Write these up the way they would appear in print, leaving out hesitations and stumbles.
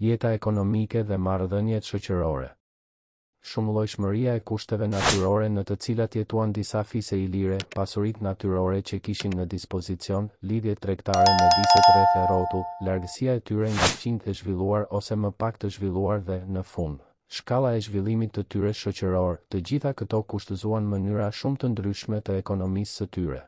jeta ekonomike dhe marrëdhëniet shoqërore. Shumëllojshmëria e kushteve natyrore në të cilat jetuan disa fise ilire, pasuritë natyrore që kishin në dispozicion, lidhjet tregtare mjeset rreth e rrotull, largësia e tyre nga qindë të zhvilluar ose më pak të zhvilluar dhe, në fund, shkalla e zhvillimit të tyre shoqëror, të gjitha këto kushtëzuan mënyra shumë të ndryshme të ekonomisë së tyre.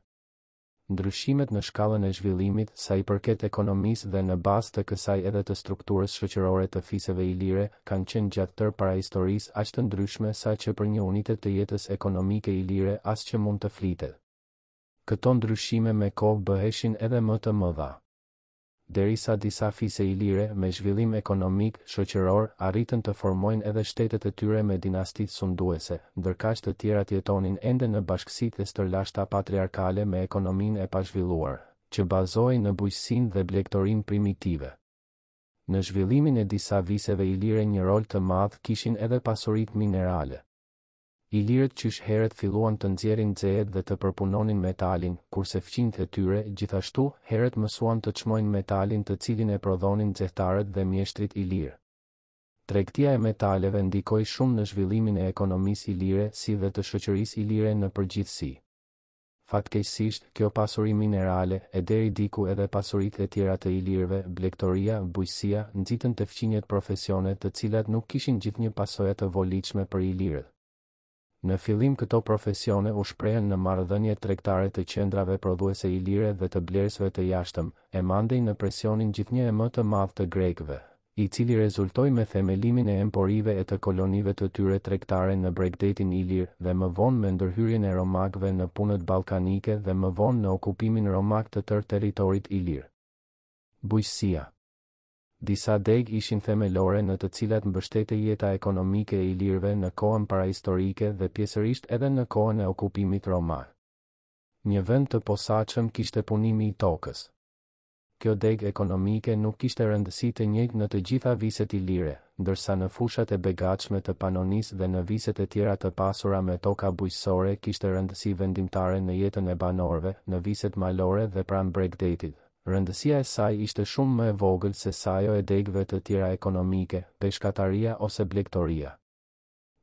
Ndryshimet në shkallën e zhvillimit sa I përket ekonomisë dhe në bazë të kësaj edhe të strukturës shoqërore të fiseve ilire kanë qenë gjatë tërë parahistorisë aq të ndryshme sa që për një unitet të jetës ekonomike ilire as që mund të flitet. Këto ndryshime me kohë bëheshin edhe më të mëdha. Derisa disa fise ilire me zhvillim ekonomik, shoqëror, arritën të formojnë edhe shtetet e tyre me dinastitë sunduese, ndërkaq të tjerat jetonin ende në bashkësitë e stërlashta patriarkale me ekonominë e pazhvilluar, që bazohej në bujqësinë dhe blegtorinë primitive. Në zhvillimin e disa viseve ilire një rol të madh kishin edhe pasuritë minerale. Ilirët qysh herët filluan të nxjerrin nxehet dhe të përpunonin metalin, kurse fqinjtë e tyre gjithashtu herët mësuan të çmojnë metalin të cilin e prodhonin nxehtarët dhe mjeshtrit ilirë. Tregtia e metaleve ndikoi shumë në zhvillimin e ekonomisë ilire si dhe të shoqërisë ilire në përgjithësi. Fatkeqësisht, kjo pasuri minerale, e deri diku edhe pasuritë e tjera të ilirëve, blegtoria, bujqësia, nxitën të fqinjet profesione të cilat nuk kishin gjithnjë pasojë të volitshme për ilirët. Në fillim këto profesione u shprehen në marrëdhënie tregtare të qendrave prodhuese ilire dhe të blerësve të jashtëm, e mandej në presionin gjithnjë e më të madh të grekëve, I cili rezultoi me themelimin e emporive e të kolonive të tyre tregtare në Bregdetin Ilir dhe më vonë me ndërhyrjen e romakëve në punët ballkanike dhe më vonë në okupimin romak të tërë territorit ilir. Bujqësia Disa deg ishin themelore në të cilat mbështetej jeta ekonomike e ilirëve në kohën parahistorike dhe pjesërisht edhe në kohën e okupimit roman. Një vend të posaçëm kishte punimi I tokës. Kjo deg ekonomike nuk kishte rëndësi të njëjtë në të gjitha viset ilire, ndërsa në fushat e begatshme të panonisë dhe në viset e tjera të pasura me toka bujqësore kishte rëndësi vendimtare në jetën e banorëve, në viset malore dhe pranë Bregdetit. Rëndësia e saj ishte shumë më e vogël se sajo e degëve të tjera ekonomike, peshkataria ose blegtoria.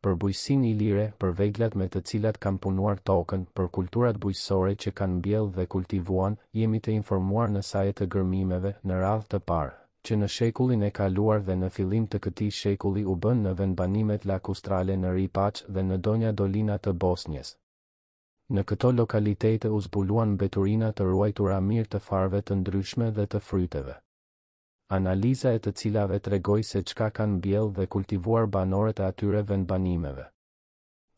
Për bujqësinë ilire, për veglat me të cilat kanë punuar tokën, për kulturat bujqësore që kanë mbjellë dhe kultivuan, jemi të informuar në saje të gërmimeve në radhë të parë, që në shekullin e kaluar dhe në fillim të këtij shekulli u bën në vendbanimet lakustrale në Ripaç dhe në Donja Dolina të Bosnjës. Në këto lokalitete u zbuluan mbeturina të ruajtura mirë të farëve të ndryshme dhe të fryteve. Analiza e të cilave tregoi se çka kanë mbjellë dhe kultivuar banorët e atyre vendbanimeve.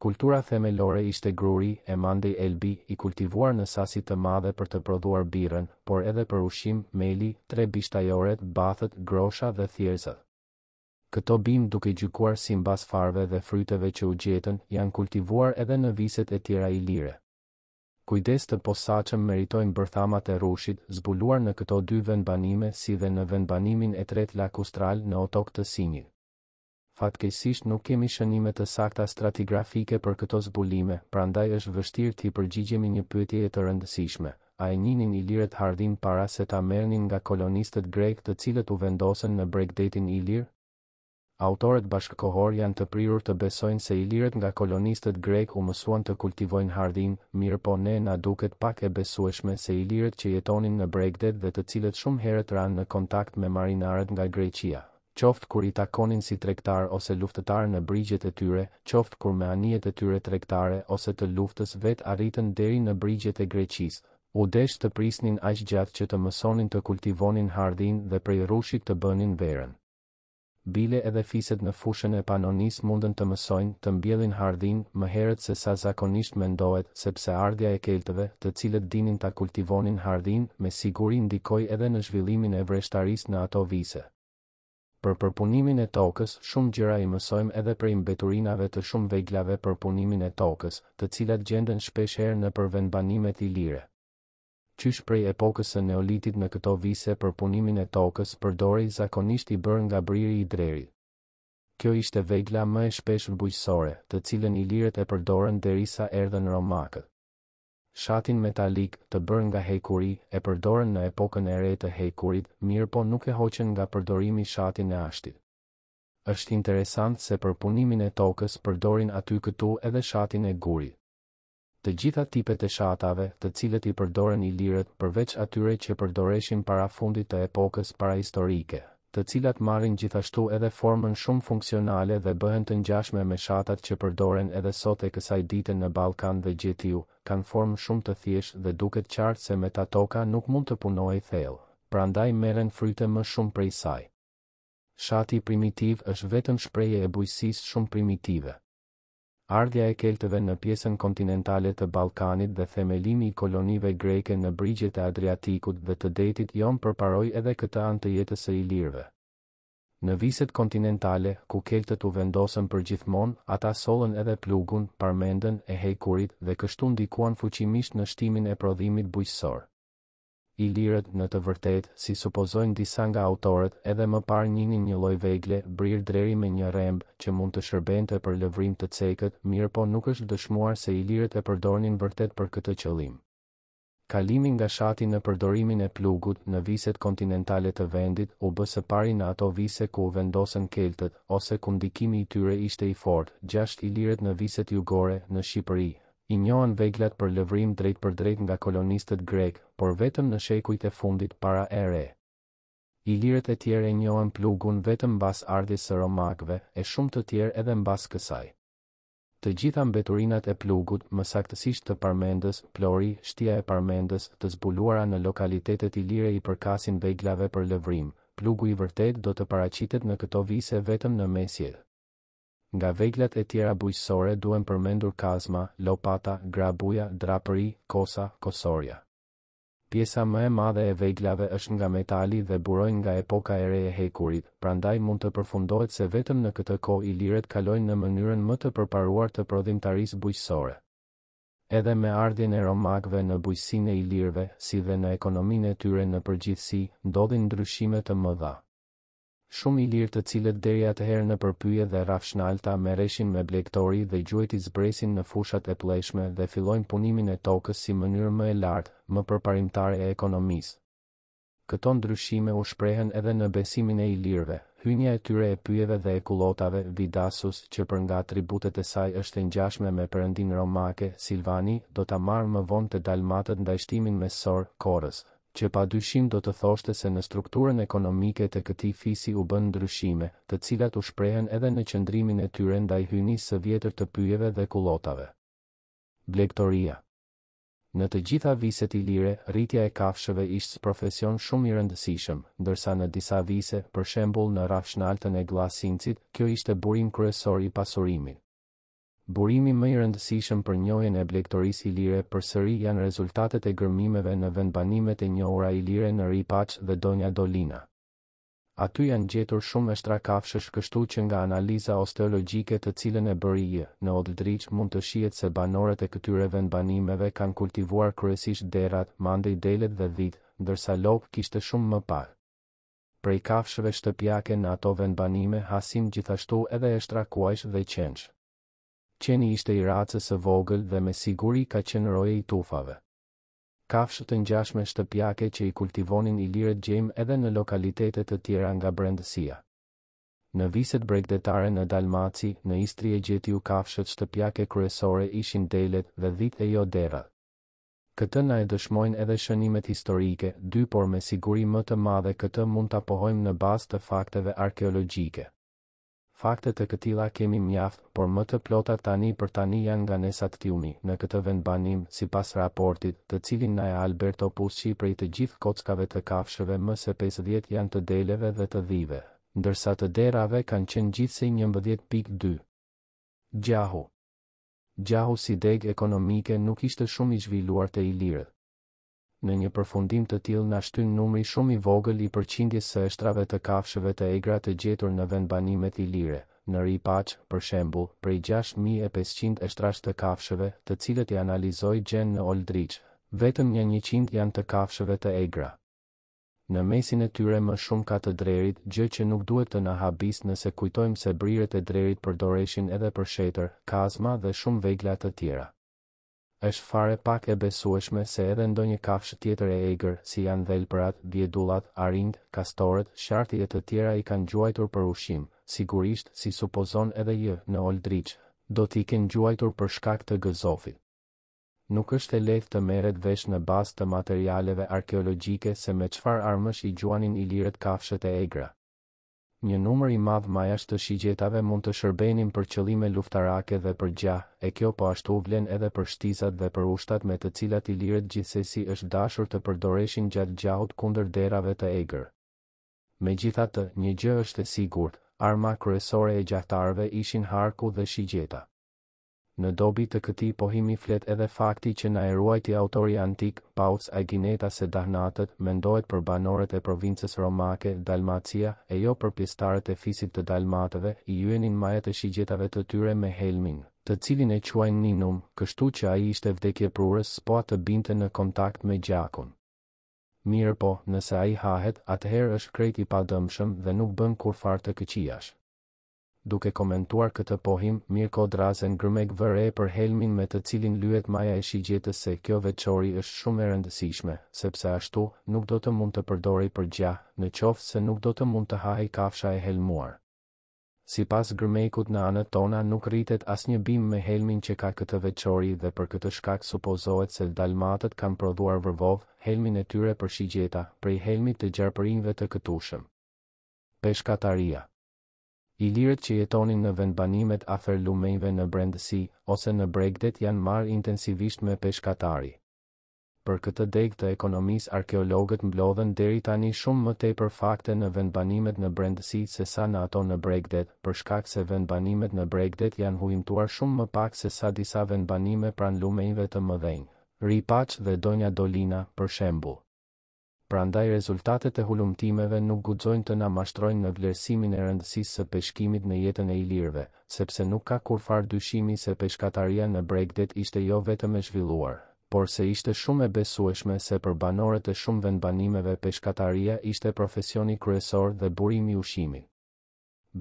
Kultura themelore ishte gruri, e mandej elbi, I kultivuar në sasi të madhe për të prodhuar birrën, por edhe për ushqim, meli, tre bishtajoret, bathët, grosha dhe thjerëzat. Këto bimë duke gjykuar simbas farëve dhe fryteve që u gjetën janë kultivuar edhe në viset e tjera ilire. Kujdes të posaçëm meritojnë bërthamat e Rushit, zbuluar në këto dy vendbanime si dhe në vendbanimin e tretë lakustral në Otok të Sinjit. Fatkeqësisht nuk kemi shënime të sakta stratigrafike për këto zbulime, prandaj është vështirë t'i përgjigjemi një pyetje të rëndësishme. A e njinin ilirët hardhin para se ta merrnin nga kolonistët grek të cilët u vendosen në Bregdetin Ilir? Autorët bashkëkohor janë të prirur të besojnë se ilirët nga kolonistët grek u mësuan të kultivojnë hardhin, mirë po ne na duket pak e besueshme se ilirët që jetonin në Bregdet dhe të cilët shumë herët ranë në kontakt me marinarët nga Greqia, qoftë kur I takonin si tregtar ose luftëtar në brigjet e tyre, qoftë kur me anijet e tyre tregtare ose të luftës vet arritën deri në brigjet e Greqisë, u desh të prisnin aq gjatë që të mësonin të kultivonin hardhin dhe prej Rushit të bënin verën. Bile edhe fiset në fushën e panonisë mundën të mësojnë të mbjellin hardhin më herët se sa zakonisht mendohet, sepse ardhja e keltëve, të cilët dinin ta kultivonin hardhin, me siguri ndikoi edhe në zhvillimin e vreshtarisë në ato vise. Për përpunimin e tokës, shumë gjëra I mësojmë edhe prej mbeturinave të shumë veglave për punimin e tokës, të cilat gjenden shpeshherë në përvendbanimet ilire. Qysh prej epokës së neolitit në këto vise për punimin e tokës përdori zakonisht I bërë nga briri I drerit. Kjo ishte vegla më e shpesh bujqësore, të cilën ilirët e përdorën derisa erdhën romakët. Shatin metalik të bërë nga hekuri e përdoren në epokën e re të hekurit, mirë po nuk e hoqen nga përdorimi shatin e ashtit. Është interesant se për punimin e tokës përdorin aty këtu edhe shatin e gurit. Të gjitha tipet e shatave, të cilët i përdoren ilirët përveç atyre që përdoreshin para fundit të epokës parahistorike, të cilat marrin gjithashtu edhe formën shumë funksionale dhe bëhen të ngjashme me shatat që përdoren edhe sot e kësaj dite në Ballkan dhe Gjetiu, kanë formë shumë të thjeshtë dhe duket qartë se me ta toka nuk mund të punohej thellë, prandaj merren fryte më shumë prej saj. Shati primitiv është vetëm shprehje e bujqësisë shumë primitive. Ardhja e keltëve në pjesën kontinentale të Ballkanit dhe themelimi i kolonive greke në brigjet e Adriatikut dhe të Detit jon përparoi edhe këtë anë të jetës së ilirëve. Në viset kontinentale, ku keltët u vendosën përgjithmonë, ata sollën edhe plugun, parmendën e hekurit dhe kështu ndikuan fuqimisht në shtimin e prodhimit bujqësor. Ilirët, në të vërtetë, si supozojnë disa nga autorët, edhe më parë njinin një lloj vegle, brirë dreri me një remb, që mund të shërbente për lëvrim të cekët, mirë po nuk është dëshmuar se ilirët e përdornin vërtet për këtë qëllim. Kalimi nga shati në përdorimin e plugut në viset kontinentale të vendit u bë së pari në ato vise ku u vendosen keltët, ose ku ndikimi i tyre ishte i fortë. 6 ilirët në viset jugore, në Shqipëri. I njohen veglat për lëvrim drejt për drejt nga kolonistët grek, por vetëm në shekujt e fundit para e re. Ilirët e tjerë e njohen plugun vetëm mbas ardhjes së romakëve, e shumë të tjerë edhe mbas kësaj. Të gjitha mbeturinat e plugut, më saktësisht të parmendës, plori, shtia e parmendës, të zbuluara në lokalitetet ilire i përkasin veglave për lëvrim. Plugu i vërtet do të paraqitet në këto vise vetëm në mesjet. Nga veglat e tjera bujqësore duhen përmendur kazma, lopata, grabuja, drapëri, kosa, kosorja. Pjesa më e madhe e veglave është nga metali dhe burojnë nga epoka e re e hekurit, prandaj mund të përfundohet se vetëm në këtë kohë ilirët kalojnë në mënyrën më të përparuar të prodhimtarisë bujqësore. Edhe me ardhjen e romakëve në bujqësinë e ilirëve, si dhe në ekonominë e tyre në përgjithësi, ndodhin ndryshime të mëdha. Shumë ilirë të cilët deri atëherë në përpyje dhe rafshnalta merreshin me blektori dhe gjuetit zbresin në fushat e pleshme dhe fillojnë punimin e tokës si mënyrë më e lartë, më përparimtare e ekonomisë. Këto ndryshime u shprehen edhe në besimin e ilirëve, hynja e tyre e pyjeve dhe e kullotave, Vidasus, që për nga atributet e saj është e ngjashme me perëndin romake, Silvani, do ta marrë më vonë të dalmatët ndajshtimin mesor, Korës, që pa dyshim do të thoshte se në strukturën ekonomike të këtij fisi u bën ndryshime, të cilat u shprehen edhe në qëndrimin e tyre ndaj hynisë së vjetër të pyjeve dhe kullotave. Blektoria. Në të gjitha viset ilire, rritja e kafshëve ishte profesion shumë i rëndësishëm, ndërsa në disa vise, për shembull në Rafshnaltën e Glasincit, kjo ishte burim kryesor i pasurimit. Burimi më i rëndësishëm për njohjen e blektorisë ilire përsëri janë rezultatet e gërmimeve në vendbanimet e njohura ilire në Ripaç dhe Donja Dolina. Aty janë gjetur shumë veshtra kafshësh, kështu që nga analiza osteologjike të cilën e bëri I në Oldriç mund të shihet se banorët e këtyre vendbanimeve kanë kultivuar kryesisht derrat, mandej delet dhe dhit, ndërsa lop kishte shumë më pak. Prej kafshëve shtëpiake në ato vendbanime hasin gjithashtu edhe veshtra kuajsh dhe qenç. Qeni ishte I racës së vogël dhe me siguri ka qenë roje I tufave. Kafshët të ngjashme shtëpiake që I kultivonin ilirët gjejmë edhe në lokalitetet të tjera nga brendësia. Në viset bregdetare në Dalmaci, në Istri e Gjetiu kafshët shtëpiake kryesore ishin delet dhe dhitë e jo derrat. Këtë na e dëshmojnë edhe shënimet historike, dy por me siguri më të madhe këtë mund ta pohojmë në bazë të fakteve arkeologjike. Faktet e këtilla kemi mjaft, por më të plota tani janë nga Nesatiumi, në këtë vendbanim, sipas raportit, të cilin na e Alberto Pusqi prej të gjithë kockave të kafshëve më se 50 janë të deleve dhe të dhive, ndërsa të derave kanë qenë gjithsej 11.2. Gjahu. Gjahu si degë ekonomike nuk ishte shumë I zhvilluar te ilirët. Në një përfundim të tillë na shtyn numri shumë I vogël I përqindjes së veshtrave të kafshëve të egra të gjetur në vendbanimet ilire. Në Ripaç, për shembull, prej 6500 veshtrash të kafshëve, të cilët I analizoi gjen në Oldriç, vetëm një 100 janë të kafshëve të egra. Në mesin e tyre më shumë ka të drerit, gjë që nuk duhet të na habis nëse kujtojmë se brirët e drerit përdoreshin edhe për shetër, kazma dhe shumë vegla të tjera. është fare pak e besueshme se edhe ndonjë kafshë tjetër e egër, si janë dhelprat, diedullat, arinjt, kastorët, sharti e të tjera i kanë gjuajtur për ushqim, sigurisht si supozon edhe jë në Oldriç, do t'i kenë gjuajtur për shkak të gëzofit. Nuk është e lehtë të merret vesh në bazë të materialeve arkeologjike se me çfarë armësh i gjuanin ilirët kafshët e egra. Një numër i madh majash të shigjetave mund të shërbenin për qëllime luftarake dhe për gjah, e kjo po ashtu vlen edhe për shtizat dhe për ushtat me të cilat ilirët gjithsesi është dashur të përdoreshin gjatë gjahut kundër derave të egër. Megjithatë, një gjë është e sigurt, arma kryesore e gjahtarëve ishin harku dhe shigjeta. Në dobi të këtij pohimi flet edhe fakti që na e ruajti autori antik Paus Agineta se dahnatët mendohet për banorët e provincës romake Dalmacia e jo për pjesëtarët e fisit të dalmatëve i jyenin majat e shigjetave të tyre me helmin, të cilin e quajnë ninum, kështu që ai ishte vdekjeprurës po atë binte në kontakt me gjakun. Mirë po, nëse ai hahet, atëherë është krejt i padëmshëm dhe nuk bën kurfar të këqijash. Duke komentuar këtë pohim, Mirko Drazen Grmek vëre për helmin me të cilin lyhet maja e shigjetës se kjo veçori është shumë e rëndësishme, sepse ashtu nuk do të mund të përdori për gjah, në qoftë se nuk do të mund të hahej kafsha e helmuar. Sipas Grmekut në anët tona nuk rritet asnjë bimë me helmin që ka këtë veçori dhe për këtë shkak supozohet se dalmatët kanë prodhuar vërvov helmin e tyre për shigjeta, prej helmit të gjarpërinjve të këtushëm. Peshkataria. Ilirët që jetonin në vendbanimet afër lumenjve në brendësi, ose në bregdet janë marrë intensivisht me peshkatari. Për këtë deg të ekonomisë arkeologët mblodhen deri tani shumë më tepër fakte në vendbanimet në brendësi se sa në ato në bregdet, për shkak se vendbanimet në bregdet janë huimtuar shumë më pak se sa disa vendbanime pranë lumenjve të mëdhenj, Ripaç dhe Donja Dolina, për shembull. Prandaj rezultatet e hulumtimeve nuk guxojnë të na mashtrojnë në vlerësimin e rëndësisë së peshkimit në jetën e ilirëve, sepse nuk ka kurfar dyshimi se peshkataria në bregdet ishte jo vetëm e zhvilluar, por se ishte shumë e besueshme se për banorët e shumë vendbanimeve peshkataria ishte profesioni kryesor dhe burimi i ushqimit.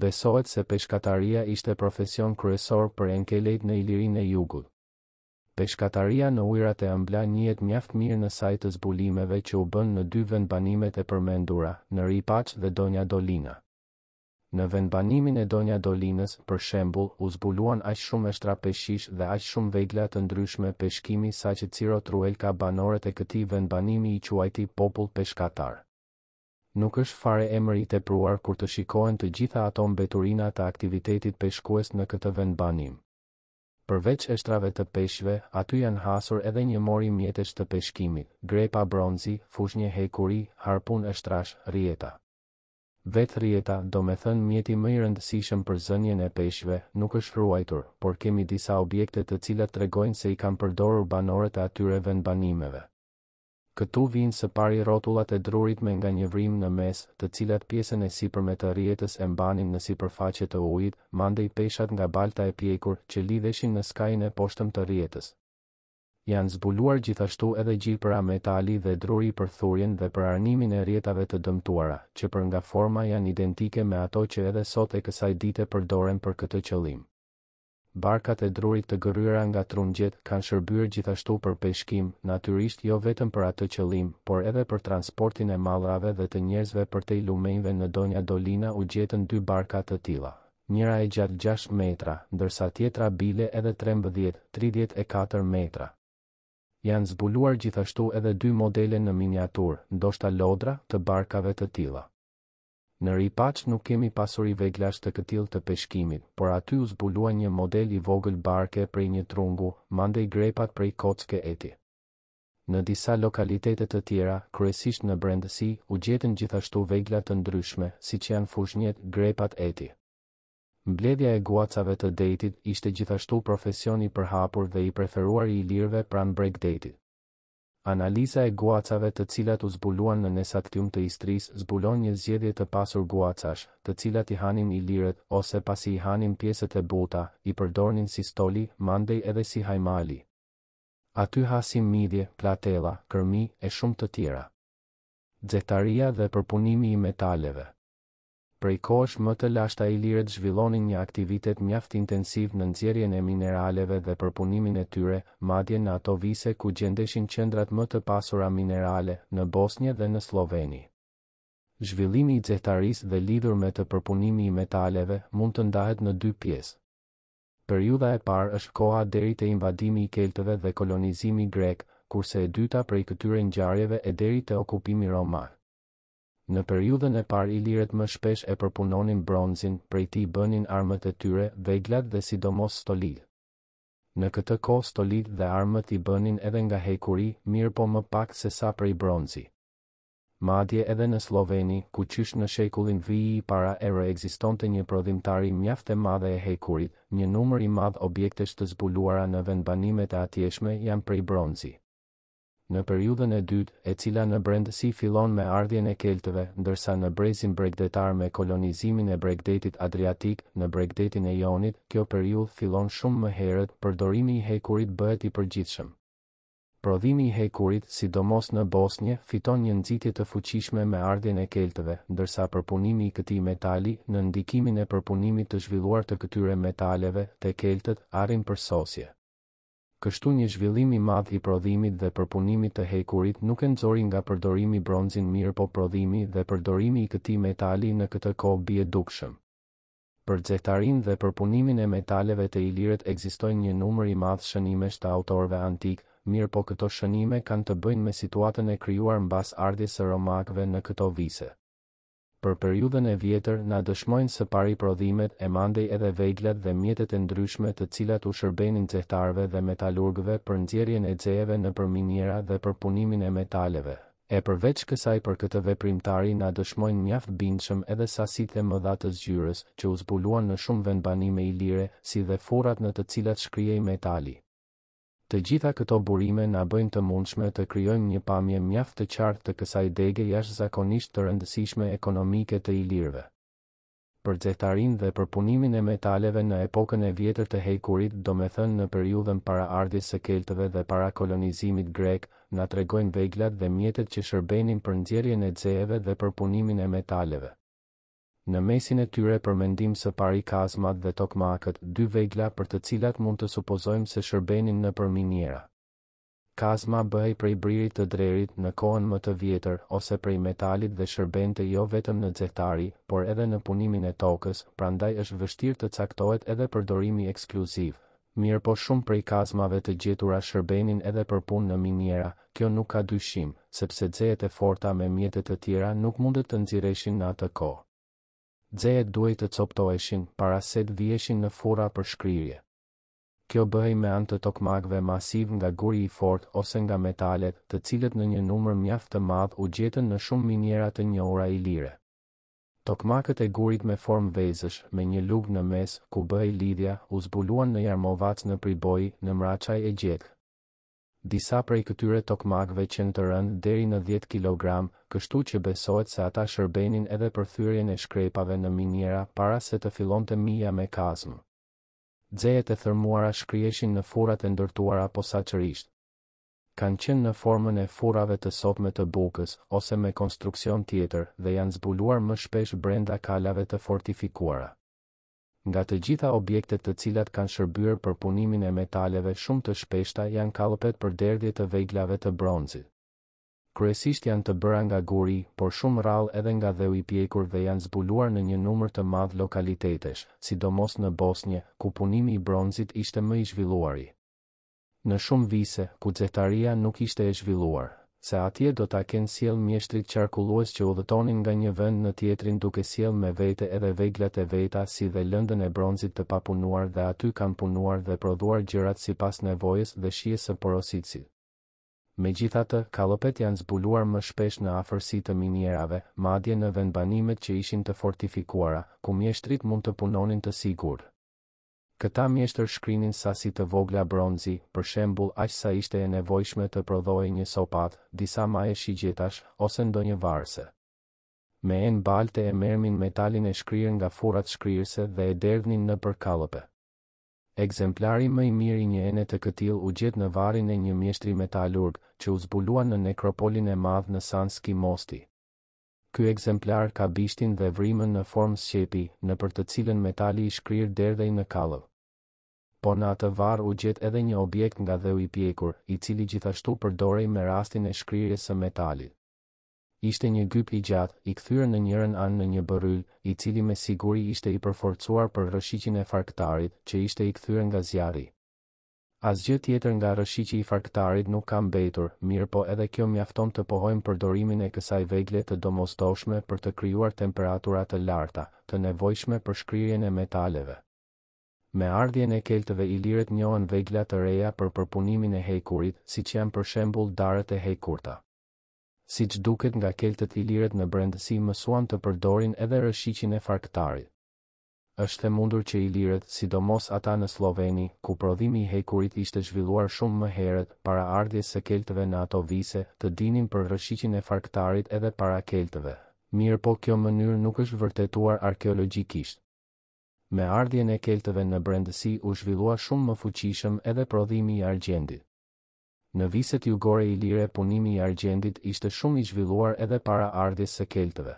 Besohet se peshkataria ishte profesion kryesor për enkelejt në Ilirinë e Jugut. Peshkataria në ujrat e ëmbla njihet mjaft mirë në saj të zbulimeve që u bën në dy vendbanimet e përmendura, në Ripaç dhe Donja Dolina. Në vendbanimin e Donja Dolinës, për shembull, u zbuluan aq shumë eshtra peshish dhe aq shumë vegla të ndryshme peshkimi saqë Ciro Truelka banorët e këtij vendbanimi i quajti popull peshkatar. Nuk është fare emër i tepruar kur të shikohen të gjitha ato mbeturina të aktivitetit peshkues në këtë vendbanim. Përveç eshtrave të peshqve, aty janë hasur edhe një mori mjetesh të peshkimit, grepa bronzi, fushnje hekuri, harpun eshtrash, rrieta. Vetë rrieta, do me thënë mjeti më i rëndësishëm për zënjen e peshqve, nuk është ruajtur, por kemi disa objekte të cilat tregojnë se i kanë përdorur banorët e atyre vendbanimeve. Këtu vinë së pari rotullat e drurit me nga një vrim në mes, të cilat pjesën e sipërme të rrietës e mbanin në sipërfaqe të ujit, mandej peshat nga balta e pjekur që lidheshin në skajin e poshtëm të rrietës. Janë zbuluar gjithashtu edhe gjilpëra metali dhe druri për thurjen dhe për arnimin e rrietave të dëmtuara, që për nga forma janë identike me ato që edhe sot e kësaj dite përdoren për këtë qëllim. Barkat e drurit të gërryra nga trungjet kanë shërbyer gjithashtu për peshkim, natyrisht jo vetëm për atë qëllim, por edhe për transportin e mallrave dhe të njerëzve përtej lumenjve në Donja Dolina u gjetën dy barka të tilla. Njëra e gjatë 6 metra, ndërsa tjetra bile edhe 13-34 metra. Janë zbuluar gjithashtu edhe dy modele në miniatur, ndoshta lodra, të barkave të tilla. Në Ripaç nuk kemi pasuri veglash të këtil të peshkimit, por aty u zbulua një model i vogël barke prej një trungu, mandej grepat prej kocke eti. Në disa lokalitetet të tjera, kryesisht në brendësi, u gjetën gjithashtu vegla të ndryshme, siç janë fushnjet, grepat eti. Mbledhja e guacave të detit ishte gjithashtu profesion i përhapur dhe i preferuar i ilirëve pranë bregdetit. Analiza e guacave të cilat u zbuluan në Nesaktium të Istris zbulon një zgjedhje të pasur guacash, të cilat i hanin ilirët, ose pasi i hanin pjesët e buta, i përdornin si stoli, mandej edhe si hajmali. Aty hasim midje, platella, kërmi e shumë të tjera. Xetaria dhe përpunimi i metaleve. Prej kohësh më të lashta ilirët zhvillonin një aktivitet mjaft intensiv në nxjerrjen e mineraleve dhe përpunimin e tyre, madje në ato vise ku gjendeshin qendrat më të pasura minerale, në Bosnjë dhe në Sloveni. Zhvillimi i xehtarisë dhe lidhur me të përpunimi i metaleve mund të ndahet në dy pjesë. Periudha e parë është koha deri te invadimi i keltëve dhe kolonizimi grek, kurse e dyta prej këtyre ngjarjeve e deri te okupimi romar. Në periudhën e parë ilirët më shpesh e përpunonin bronzin, prej tij bënin armët e tyre, veglat dhe sidomos stolil. Në këtë kohë stolit dhe armët i bënin edhe nga hekuri, mirë po më pak se sa prej bronzi. Madje edhe në Sloveni, ku qysh në shekullin vijë i para erë ekzistonte një prodhimtari mjaft e madhe e hekurit, një numër i madh objektesh të zbuluara në vendbanimet e atjeshme janë prej bronzi. Në periudhën e dytë, e cila në brendësi fillon me ardhjen e keltëve, ndërsa në brezin bregdetar me kolonizimin e bregdetit adriatik, në bregdetin e Jonit, kjo periudhë fillon shumë më herët, përdorimi i hekurit bëhet i përgjithshëm. Prodhimi i hekurit, sidomos në Bosnjë, fiton një nxitje të fuqishme me ardhjen e keltëve, ndërsa përpunimi i këtij metali, në ndikimin e përpunimit të zhvilluar të këtyre metaleve, te keltët arrin përsosje. Kështu një zhvillim i madh i prodhimit dhe përpunimit të hekurit nuk e nxori nga përdorimi bronzin, mirë po prodhimi dhe përdorimi i këtij metali në këtë kohë bie dukshëm. Për xehtarinë dhe përpunimin e metaleve të ilirët ekzistojnë një numër i madh shënimesh të autorëve antik, mirë po këto shënime kanë të bëjnë me situatën e krijuar mbas ardhjes së romakëve në këto vise. Për periudhën e vjetër na dëshmojnë së pari prodhimet e mandej edhe veglat dhe mjetet e ndryshme të cilat u shërbenin xehtarëve dhe metalurgëve për nxjerrjen e xejeve nëpër miniera dhe për punimin e metaleve. E përveç kësaj, për këtë veprimtari na dëshmojnë mjaft bindshëm edhe sasitë e mëdha të zgjyrës që u zbuluan në shumë vendbanime ilire, si dhe forrat në të cilat shkrihej metali. Të gjitha këto burime na bëjnë të mundshme të krijojmë një pamje mjaft të qartë të kësaj dege jashtëzakonisht të rëndësishme ekonomike të ilirëve. Për xehtarinë dhe përpunimin e metaleve në epokën e vjetër të hekurit, domethënë në periudhën para ardhjes së keltëve dhe para kolonizimit grek, na tregojnë veglat dhe mjetet që shërbenin për nxjerrjen e xejeve dhe përpunimin e metaleve. Në mesin e tyre përmendim së pari kazmat dhe tokmakët, dy vegla për të cilat mund të supozojmë se shërbenin në për miniera. Kazma bëhej prej bririt të drerit në kohën më të vjetër, ose prej metalit dhe shërbente jo vetëm në xehtari, por edhe në punimin e tokës, prandaj është vështirë të caktohet edhe përdorimi ekskluziv. Mirë po shumë prej kazmave të gjetura shërbenin edhe për punë në miniera, kjo nuk ka dyshim, sepse xehet e forta me mjetet e tjera nuk mundet të nxirreshin në atë kohë. Xehet duhet të coptoheshin para se të vieshin në furra për shkrirje. Kjo bëhej me anë të tokmakëve masiv nga guri i fortë ose nga metalet, të cilët në një numër mjaft të madh u gjetën në shumë miniera të njohura ilire. Tokmakët e gurit me formë vezësh, me një lugë në mes ku bëhej lidhja, u zbuluan në Jarmovac, në Priboj, në Mraçaj e Gjekë. Disa prej këtyre tokmakëve qenë të rëndë deri në 10 kg, kështu që besohet se ata shërbenin edhe për thyrjen e shkrepave në miniera para se të fillonte mija me kazmë. Xehet e thërmuara shkriheshin në furrat e ndërtuara posaçërisht. Kanë qenë në formën e furrave të sotme të bukës ose me konstruksion tjetër dhe janë zbuluar më shpesh brenda kalave të fortifikuara. Nga të gjitha objektet të cilat kanë shërbyer për punimin e metaleve, shumë të shpeshta janë kallëpet për derdhje të veglave të bronzit. Kryesisht janë të bëra nga guri, por shumë rrallë edhe nga dheu i pjekur dhe janë zbuluar në një numër të madh lokalitetesh, sidomos në Bosnjë, ku punimi i bronzit ishte më i zhvilluari. Në shumë vise, ku xehtaria nuk ishte e zhvilluar, se atje do ta kenë sjell mjeshtrit qarkullues që udhëtonin nga një vend në tjetrin duke sjell me vete edhe veglat e veta si dhe lëndën e bronzit të papunuar, dhe aty kanë punuar dhe prodhuar gjërat sipas nevojës dhe shijes së porositësit. Megjithatë, kallëpet janë zbuluar më shpesh në afërsi të minierave, madje në vendbanimet që ishin të fortifikuara, ku mjeshtrit mund të punonin të sigurt. Këta mjeshtër shkrinin sasi të vogla bronzi, për shembull aq sa ishte e nevojshme të prodhohej një sopat, disa maje shigjetash, ose ndonjë varse. Me enë balte e merrnin metalin e shkrirë nga furrat shkrirëse dhe e derdhnin në për kallëpe. Ekzemplari më i mirë i një ene të këtil u gjet në varin e një mjeshtri metalurg, që u zbulua në nekropolin e madh në Sanski Mosti. Ky ekzemplar ka bishtin dhe vrimën në formë sqepi, në për të cilën metali i shkrirë derdhej në kallë. Po në atë varr u gjet edhe një objekt nga dheu i pjekur, i cili gjithashtu përdorej me rastin e shkrirjes së metalit. Ishte një gyp i gjatë, i kthyer në njërën anë në një bëryl, i cili me siguri ishte i përforcuar për rëshiqin e farktarit, që ishte i kthyer nga zjarri. Asgjë tjetër nga rëshiqi i farktarit nuk ka mbetur, mirë po edhe kjo mjafton të pohojmë përdorimin e kësaj vegle të domosdoshme për të krijuar temperatura të larta, të nevojshme për shkrirjen e metaleve. Me ardhjen e keltëve ilirët njohën vegla të reja për përpunimin e hekurit, siç janë për shembull darët e hekurta. Siç duket nga keltët ilirët në brendësi mësuan të përdorin edhe rëshiqin e farktarit. Është e mundur që ilirët, sidomos ata në Sloveni, ku prodhimi i hekurit ishte zhvilluar shumë më herët, para ardhjes së keltëve në ato vise, të dinin për rëshiqin e farktarit edhe para keltëve. Mirë po kjo mënyrë nuk është vërtetuar arkeologjikisht. Me ardhjen e keltëve në brendësi u zhvillua shumë më fuqishëm edhe prodhimi i argjendit. Në viset jugore ilire punimi i argjendit ishte shumë i zhvilluar edhe para ardhjes së keltëve.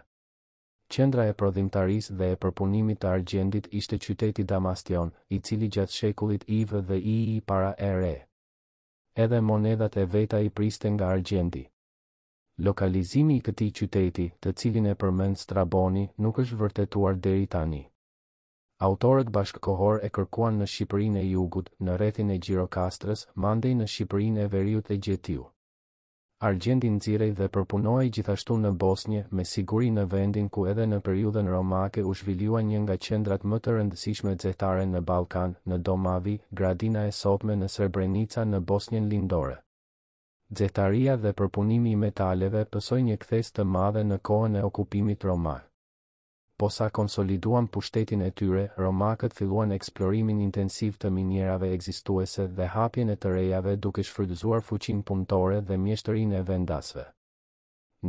Qendra e prodhimtarisë dhe e përpunimit të argjendit ishte qyteti Damastion, i cili gjatë shekullit IV dhe II para ere. Edhe monedhat e veta i priste nga argjendi. Lokalizimi i këtij qyteti, të cilin e përmend Straboni, nuk është vërtetuar deri tani. Autorët bashkëkohor e kërkuan në Shqipërinë e Jugut, në rrethin e Gjirokastrës, mandej në Shqipërinë e Veriut e Gjetiu. Argjendi nxirrej dhe përpunohej gjithashtu në Bosnjë, me siguri në vendin ku edhe në periudhën romake u zhvillua një nga qendrat më të rëndësishme xhetare në Ballkan, në Domavi, Gradina e sotme në Srebrenica në Bosnjën Lindore. Xhetaria dhe përpunimi i metaleve pësoi një kthesë të madhe në kohën e okupimit romak. Posa konsoliduan pushtetin e tyre, romakët filluan eksplorimin intensiv të minierave ekzistuese dhe hapjen e të rejave duke shfrytëzuar fuqinë punëtore dhe mjeshtërinë e vendasve.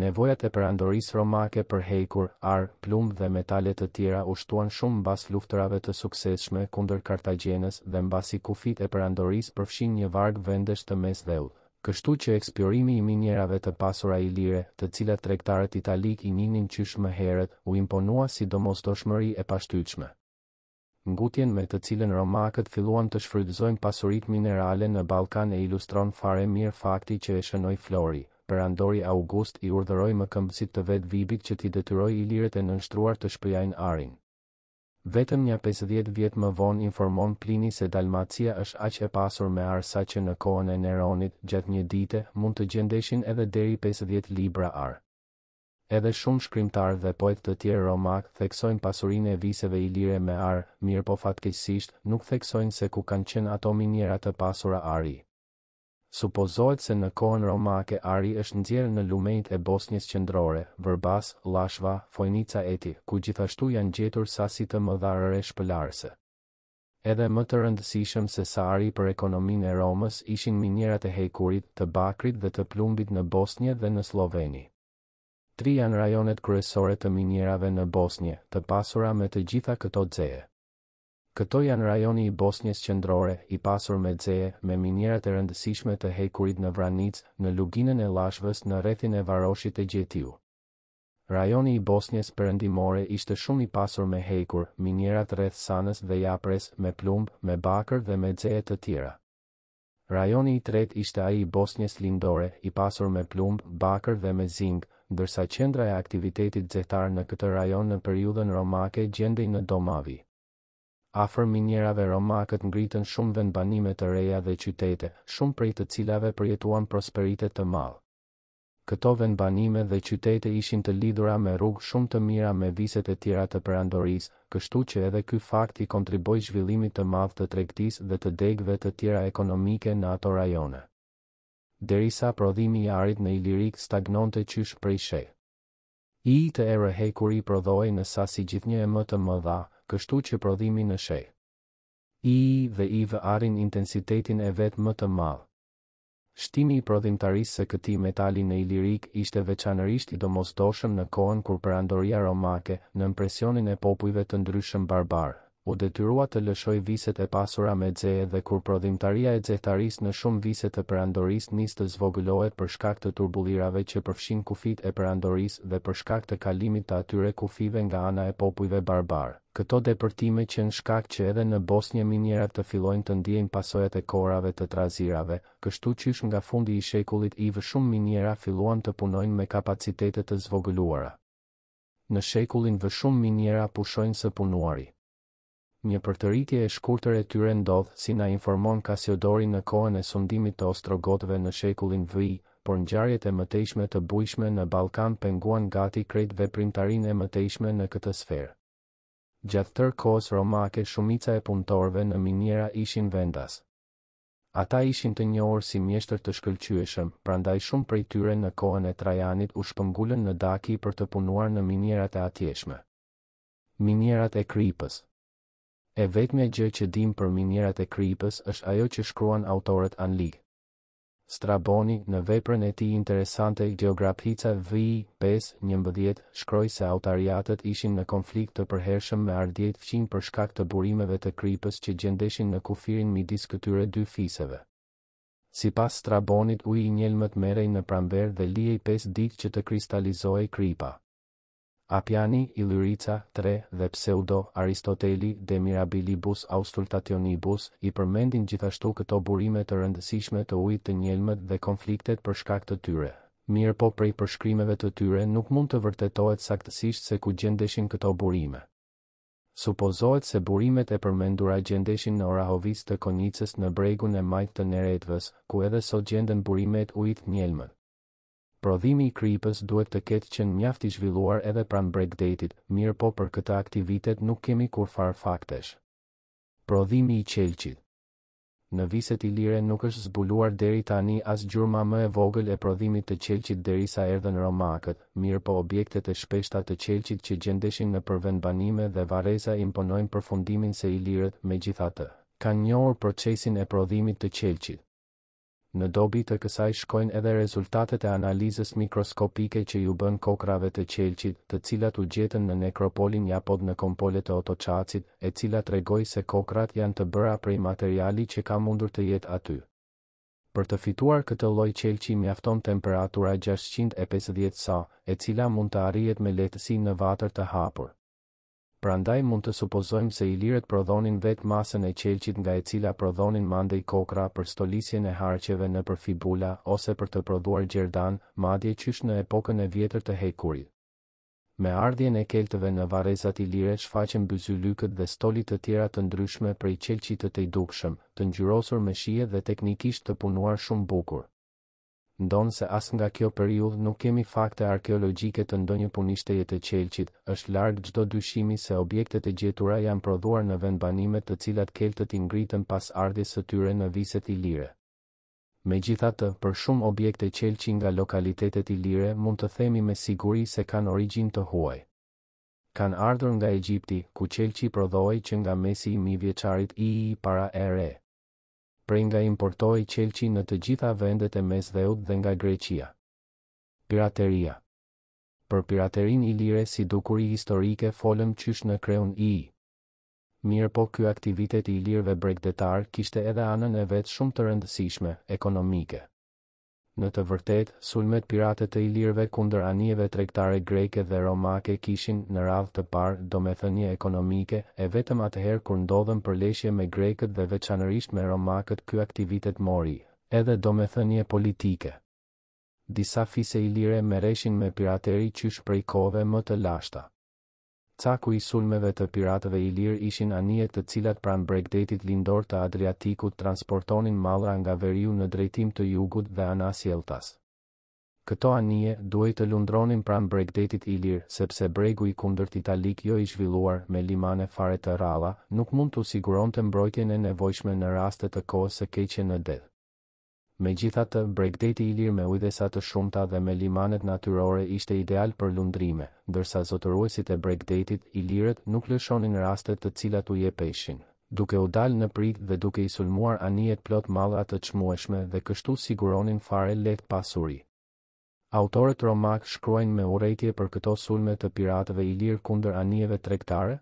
Nevojat e perandorisë romake për hekur, ar, plumb dhe metale të tjera u shtuan shumë mbas luftërave të suksesshme kundër Kartagjenës dhe mbasi kufit e perandorisë përfshin një varg vendesh të mesdheut. Kështu që eksplorimi i minierave të pasura ilire, të cilat tregtarët italik i njihnin qysh më herët, u imponua si domosdoshmëri e pashtytshme. Ngutjen me të cilën romakët filluan të shfrytëzojnë pasuritë minerale në Ballkan e ilustron fare mirë fakti që e shënoi Flori, perandori August i urdhëroi mëkëmbësit të vet Vibit që t'i detyroi ilirët e nënshtruar të shpëjajnë arin. Vetëm një 50 vjet më vonë informon Plini se Dalmacia është aq e pasur me ar sa që në kohën e Neronit, gjatë një dite, mund të gjendeshin edhe deri 50 libra ar. Edhe shumë shkrimtarë dhe poetë të tjerë romak theksojnë pasurinë e viseve ilire me ar, mirë po fatkeqësisht nuk theksojnë se ku kanë qenë ato miniera të pasura ari. Supozohet se në kohën romake ari është nxjerrë në lumenjtë e Bosnjës qendrore, Vërbas, Llashva, Fojnica Eti, ku gjithashtu janë gjetur sasi të mëdha rre shpëlarëse. Edhe më të rëndësishëm se sa ari për ekonominë e Romës ishin minierat e hekurit, të bakrit dhe të plumbit në Bosnjë dhe në Sloveni. Tri janë rajonet kryesore të minierave në Bosnjë, të pasura me të gjitha këto xheje. Këto janë rajoni i Bosnjës qendrore, i pasur me xheje, me minierat e rëndësishme të hekurit në Vranic, në luginën e Llashvës në rrethin e Varoshit e Gjetiu. Rajoni i Bosnjës perëndimore ishte shumë i pasur me hekur, minierat rreth Sanës dhe Japres, me plumb, me bakër dhe me xheje të tjera. Rajoni i tretë ishte ai i Bosnjës lindore, i pasur me plumb, bakër dhe me zing, ndërsa qendra e aktivitetit xhetar në këtë rajon në periudhën romake gjendej në Domavi. Afër minierave romakët ngritën shumë vendbanime të reja dhe qytete, shumë prej të cilave përjetuan prosperitet të madhe. Këto vendbanime dhe qytete ishin të lidhura me rrugë shumë të mira me viset e tjera të perandorisë, kështu që edhe ky fakt i kontriboi zhvillimit të madh të tregtisë dhe të degëve të tjera ekonomike në ato rajone. Derisa prodhimi i arit në Ilirik stagnonte qysh prej sheh. I të erë hekuri prodhoi në sasi gjithnjë e më të mëdha, kështu që prodhimi në shej. I dhe IV arin intensitetin e vet më të madh. Shtimi i prodhimtarisë së këtij metali në Ilirik ishte veçanërisht i domosdoshëm në kohën kur perandoria romake, në impresionin e popujve të ndryshëm barbar, u detyrua të lëshoj viset e pasura me xeje dhe kur prodhimtaria e xehtarisë në shumë vise të perandorisë nis të zvogëlohet për shkak të turbullirave që përfshin kufit e perandorisë dhe për shkak të kalimit të atyre kufive nga ana e popujve barbar. Këto depërtime që në shkak që edhe në Bosnjë minjerat të fillojnë të ndjejnë pasojat e korave të trazirave, kështu qysh nga fundi i shekullit IV shumë minjera filluan të punojnë me kapacitete të zvogëluara. Në shekullin V shumë minjera pushojnë së punuari. Një përtëritje e shkurtër e tyre ndodh, si na informon Kasiodori në kohën e sundimit të Ostrogotëve në shekullin VI, por ngjarjet e mëtejshme të bujshme në Ballkan penguan gati krejt veprimtarinë e mëtejshme në këtë sferë. Gjatë tërë kohës romake shumica e punëtorëve në minjera ishin vendas. Ata ishin të njohur si mjeshtër të shkëlqyeshëm, prandaj shumë prej tyre në kohën e Trajanit u shpëngulën në Daki për të punuar në minjerat e atjeshme. Minjerat e Kripës. E vetmja gjë që dim për minjerat e Kripës është ajo që shkruan autorët anlig. Straboni, në veprën e tij interesante Geographica VI 5:11, shkroi se autariatët ishin në konflikt të përhershëm me ardhjët fqinj për shkak të burimeve të Kripës që gjendeshin në kufirin midis këtyre dy fiseve. Sipas Strabonit, uji i njelmët merrej në pranverë dhe lihej 5 ditë që të kristalizohej Kripa. Apjani, Illyrica, 3 dhe Pseudo, Aristoteli, De Mirabilibus Auscultationibus, i përmendin gjithashtu këto burime të rëndësishme të ujit të njelmet dhe konfliktet për shkak të tyre. Mirë po prej përshkrimeve të tyre nuk mund të vërtetohet saktësisht se ku gjendeshin këto burime. Supozohet se burimet e përmendura gjendeshin në Orahovic të Konicës në bregun e majt të Neretvës, ku edhe sot gjenden burimet ujit njelmet. Prodhimi i Kripës duhet të ketë qenë mjaft i zhvilluar edhe pranë Bregdetit, mirë po për këtë aktivitet nuk kemi kurfar faktesh. Prodhimi i Çelçit. Në viset ilire nuk është zbuluar deri tani as gjurma më e vogël e prodhimit të Çelçit derisa erdhën romakët, mirë po objektet e shpeshta të Çelçit që gjendeshin në përvendbanime dhe vareza imponojnë përfundimin se ilirët, megjithatë, kanë njohur procesin e prodhimit të Çelçit. Në dobi të kësaj shkojnë edhe rezultatet e analizës mikroskopike që ju bën kokrave të Çelçit, të cilat u gjetën në nekropolin Japod në kompole të Otoçacit, e cila tregoi se kokrat janë të bëra prej materiali që ka mundur të jetë aty. Për të fituar këtë lloj çelçi mjafton temperatura 650 Sa, e cila mund të arrihet me lehtësi në vatër të hapur. Prandaj mund të supozojmë se ilirët prodhonin vetë masën e çelçit nga e cila prodhonin mandej kokra për stolisjen e harqeve në përfibula ose për të prodhuar gjerdan, madje qysh në epokën e vjetër të Hekurit. Me ardhjen e keltëve në varrezat ilire shfaqen byzylykët dhe stolit të tjera të ndryshme prej çelçit të tëjdukshëm, të ngjyrosur me shije dhe teknikisht të punuar shumë bukur. Ndonë se as nga kjo periudhë nuk kemi fakte arkeologjike të ndonjë punishteje të Çelçit, është larg çdo dyshimi se objektet e gjetura janë prodhuar në vendbanime të cilat keltët i ngritën pas ardhjes së tyre në viset ilire. Megjithatë, për shumë objekte çelçi nga lokalitetet ilire mund të themi me siguri se kanë origjinë të huaj. Kanë ardhur nga Egjipti, ku çelçi prodhohej që nga mesi i mijëvjeçarit II para ere. Prej nga importoi çelçi në të gjitha vendet e Mesdheut dhe nga Greqia. Pirateria. Për piraterin ilire si dukuri historike folëm qysh në kreun I. Mirë po ky aktivitet i ilirëve bregdetar kishte edhe anën e vet shumë të rëndësishme, ekonomike. Në të vërtet, sulmet pirate të ilirëve kundër anijeve tregtare greke dhe romake kishin në radhë të parë domethënie ekonomike, e vetëm atëherë kur ndodhen përleshje me grekët dhe veçanërisht me romakët ky aktivitet mori edhe domethënie politike. Disa fise ilire merreshin me pirateri qysh prej kohëve më të lashta. Caku i sulmeve të piratëve ilirë ishin anije të cilat pranë Bregdetit lindor të Adriatikut transportonin mallra nga veriu në drejtim të jugut dhe anasjelltas. Këto anije duhej të lundronin pranë Bregdetit ilir, sepse bregu i kundërt italik jo i zhvilluar me limane fare të ralla nuk mund t'u siguronte mbrojtjen e nevojshme në raste të kohës së keqe në det. Megjithatë, Bregdeti ilir me udhësa të shumta dhe me limanet natyrore ishte ideal për lundrime, ndërsa zotëruesit e Bregdetit ilirët nuk lëshonin rastet të cilat u jepeshin, duke u dalë në prikë dhe duke i sulmuar anijet plot mallra të çmueshme dhe kështu siguronin fare lehtë pasuri. Autorët romak shkruajnë me urrejtje për këto sulme të piratëve ilirë kundër anijeve tregtare.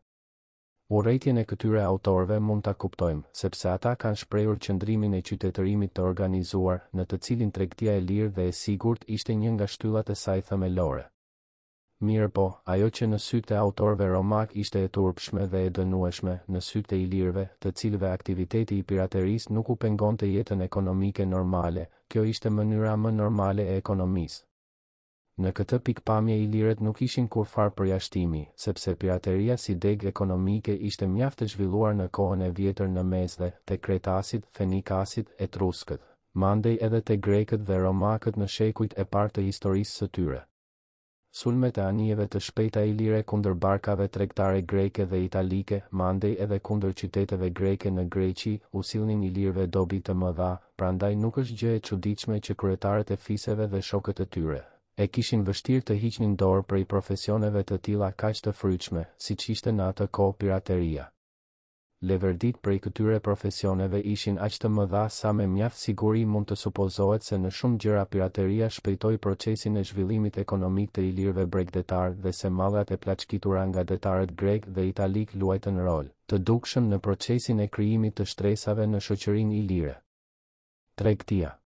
Urrëtitjen e këtyre autorëve mund ta kuptojmë, sepse ata kanë shprehur qëndrimin e qytetërimit të organizuar, në të cilin tregtia e lirë dhe e sigurt ishte një nga shtyllat e saj themelore. Mirëpo, ajo që në sytë e autorëve romak ishte e turpshme dhe e dënueshme, në sytë e ilirëve, të cilëve aktiviteti i piraterisë nuk u pengonte jetën ekonomike normale, kjo ishte mënyra më normale e ekonomisë. Në këtë pikpamje ilirët nuk ishin kurfar përjashtimi, sepse pirateria si deg ekonomike ishte mjaft e zhvilluar në kohën e vjetër në mes dhe te kretasit, fenikasit, etruskët, mandej edhe te grekët dhe romakët në shekujt e parë të historisë së tyre. Sulmet e anijeve të shpejta ilire kundër barkave tregtare greke dhe italike, mandej edhe kundër qyteteve greke në Greqi, u sillnin ilirëve dobi të mëdha, prandaj nuk është gjë e çuditshme që kryetarët e fiseve dhe shokët e tyre e kishin vështirë të hiqnin dorë prej profesioneve të tilla kaq të frytshme, siç ishte në atë kohë pirateria. Leverdit prej këtyre profesioneve ishin aq të mëdha sa me mjaft siguri mund të supozohet se në shumë gjëra pirateria shpejtoi procesin e zhvillimit ekonomik të ilirëve bregdetar dhe se mallat e plaçkitura nga detarët grek dhe italik luajtën rol të dukshëm në procesin e krijimit të shtresave në shoqërinë ilire. Tregtia.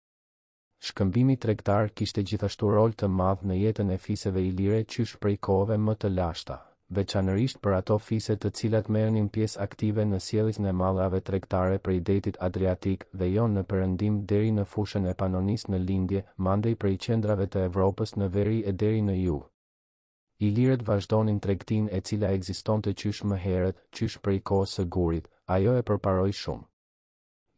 Shkëmbimi tregtar kishte gjithashtu rol të madh në jetën e fiseve ilire qysh prej kohëve më të lashta, veçanërisht për ato fise të cilat merrnin pjesë aktive në sjelljen e mallrave tregtare prej detit Adriatik dhe jo në perëndim deri në fushën e Panonisë në lindje, mandej prej qendrave të Evropës në veri e deri në jug. Ilirët vazhdonin tregtinë e cila ekzistonte qysh më herët, qysh prej kohës së gurit, ajo e përparoi shumë.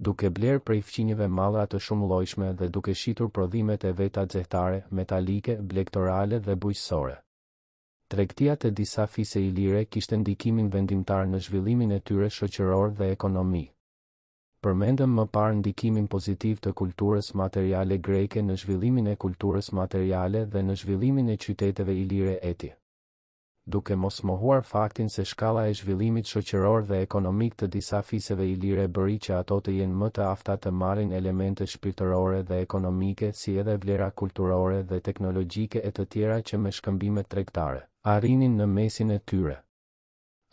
Duke bler prej fqinjeve mallra të shumëllojshme dhe duke shitur prodhimet e veta xhehtare, metalike, blektorale dhe bujqësore. Tregtia e disa fise ilire kishte ndikimin vendimtar në zhvillimin e tyre shoqëror dhe ekonomik. Përmendëm më parë ndikimin pozitiv të kulturës materiale greke në zhvillimin e kulturës materiale dhe në zhvillimin e qyteteve ilire eti. Duke mos mohuar faktin se shkalla e zhvillimit shoqëror dhe ekonomik të disa fiseve ilire bëri që ato të jenë më të afta të marrin elemente shpirtërore dhe ekonomike si edhe vlera kulturore dhe teknologjike e të tjera që me shkëmbimet tregtare arrinin në mesin e tyre.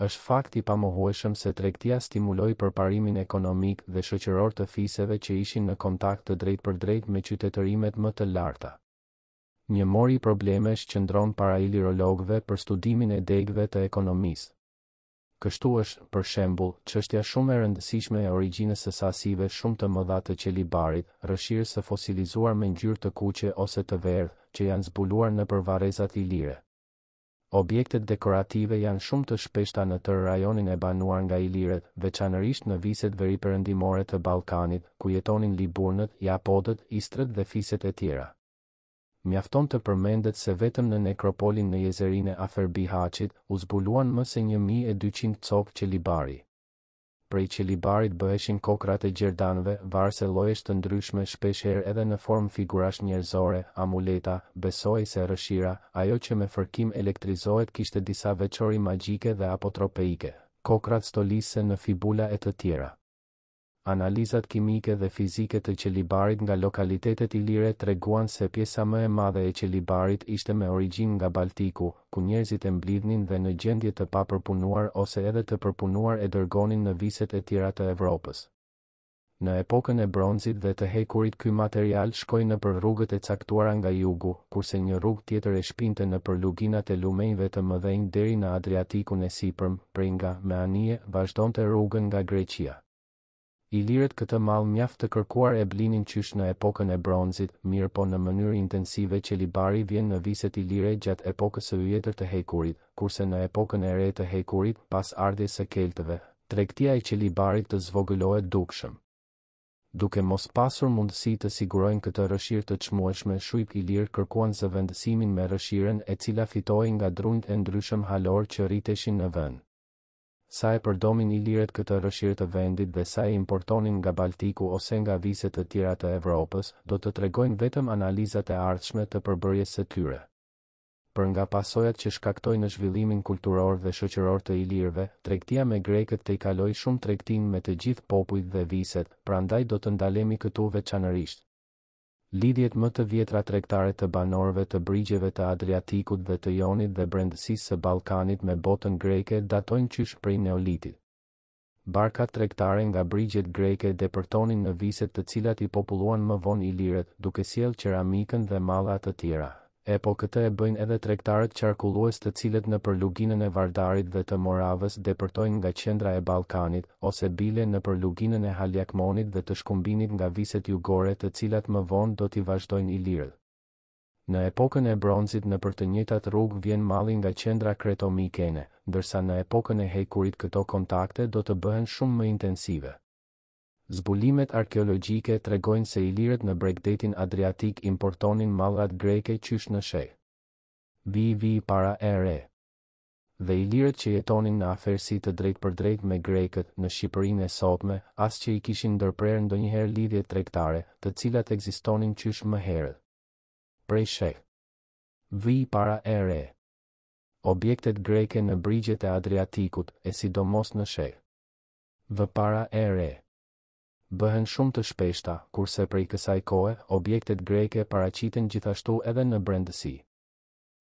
Është fakt i pamohueshëm se tregtia stimuloi përparimin ekonomik dhe shoqëror të fiseve që ishin në kontakt të drejtpërdrejt me qytetërimet më të larta. Një mori problemesh qëndron para ilirologëve për studimin e degëve të ekonomisë. Kështu është, për shembull, çështja shumë e rëndësishme e origjinës së sasive shumë të mëdha të qelibarit, rrëshirë së fosilizuar me ngjyrë të kuqe ose të verdhë, që janë zbuluar nëpër varrezat ilire. Objektet dekorative janë shumë të shpeshta në tërë rajonin e banuar nga ilirët, veçanërisht në viset veriperëndimore të Ballkanit, ku jetonin liburnët, japodët, istrët dhe fiset e tjera. Mjafton të përmendet se vetëm në nekropolin në jezerin e afer Bihaqit, u zbuluan më se 1200 copë qelibari. Prej qelibarit bëheshin kokrat e gjerdanëve, varse llojesh të ndryshme shpeshherë edhe në formë figurash njerëzore, amuleta, besoi se rëshira, ajo që me fërkim elektrizohet kishte disa veçori magjike dhe apotropeike, kokrat stolise në fibula e të tjera. Analizat kimike dhe fizike të qelibarit nga lokalitetet ilire treguan se pjesa më e madhe e qelibarit ishte me origjinë nga Baltiku, ku njerëzit e mblidhnin dhe në gjendje të papërpunuar ose edhe të përpunuar e dërgonin në viset e tjera të Evropës. Në epokën e bronzit dhe të hekurit ky material shkoi nëpër rrugët e caktuara nga jugu, kurse një rrugë tjetër e shpinte nëpër luginat e lumenjve të mëdhenj deri në Adriatikun e sipërm, prej nga Meanije vazhdonte rrugën nga Greqia. Ilirët këtë mall mjaft të kërkuar e blinin qysh në epokën e bronzit, mirëpo në mënyrë intensive qelibari vjen në viset ilire gjatë epokës së hjetër të hekurit, kurse në epokën e re të hekurit, pas ardhjes së keltëve, tregtia e qelibarit të zvogëlohet dukshëm. Duke mos pasur mundësi të sigurojnë këtë rëshirë të çmueshme, shujt ilir kërkuan zëvendësimin me rëshirën e cila fitoi nga drunjt e ndryshëm halor që rriteshin në vend. Sa e përdomin ilirët këtë rëshirë të vendit dhe sa e importonin nga Baltiku ose nga viset të tjera të Evropës, do të tregojnë vetëm analizat e ardhshme të përbërjes së tyre. Për nga pasojat që shkaktoi në zhvillimin kulturor dhe shoqëror të ilirëve, tregtia me grekët tejkaloi shumë tregtinë me të gjithë popujt dhe viset, prandaj do të ndalemi këtu veçanërisht. Lidhjet më të vjetra tregtare të banorëve të brigjeve të Adriatikut dhe të Jonit dhe brendësisë së Ballkanit me botën greke datojnë qysh prej Neolitit. Barkat tregtare nga brigjet greke deportonin në viset të cilat I populluan më vonë ilirët, duke sjellë qeramikën dhe malla të tjera. E po këtë e bëjnë edhe tregtarët qarkullues të cilët në përluginën e Vardarit dhe të Moravës deportojnë nga qendra e Ballkanit, ose bile në përluginën e Haliakmonit dhe të Shkumbinit nga viset jugore të cilat më vonë do t'i vazhdojnë ilirët. Në epokën e bronzit në për të njëjtat rrugë vjen malli nga qendra kretomikene, ndërsa në epokën e hekurit këto kontakte do të bëhen shumë më intensive. Zbulimet arkeologjike tregojnë se ilirët në bregdetin Adriatik importonin mallat greke qysh në shej. Vii para ere. Dhe ilirët që jetonin në afersi të drejtpërdrejt me grekët në Shqipërinë e sotme, as që I kishin ndërprerë ndonjëherë lidhje tregtare, të cilat ekzistonin qysh më herët. Prej shek. Vii para ere. Objektet greke në brigjet e Adriatikut, e sidomos në shek. V para ere. Bëhen shumë të shpeshta, kurse prej kësaj kohe, objektet greke paraqiten gjithashtu edhe në brendësi.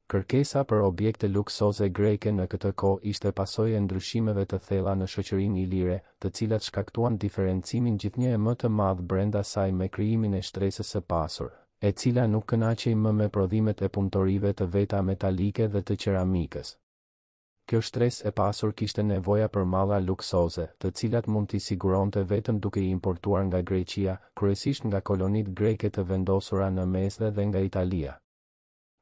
Kërkesa për objekte luksoze greke në këtë kohë ishte pasojë e ndryshimeve të thella në shoqërinë ilire, të cilat shkaktuan diferencimin gjithnjë e më të madh brenda saj me krijimin e shtresës së pasur, e cila nuk kënaqej më me prodhimet e punëtorive të veta metalike dhe të qeramikës. Kjo shtresë e pasur kishte nevoja për malla luksoze, të cilat mund t'i siguronte vetëm duke I importuar nga Greqia, kryesisht nga kolonit greke të vendosura në mes dhe nga Italia.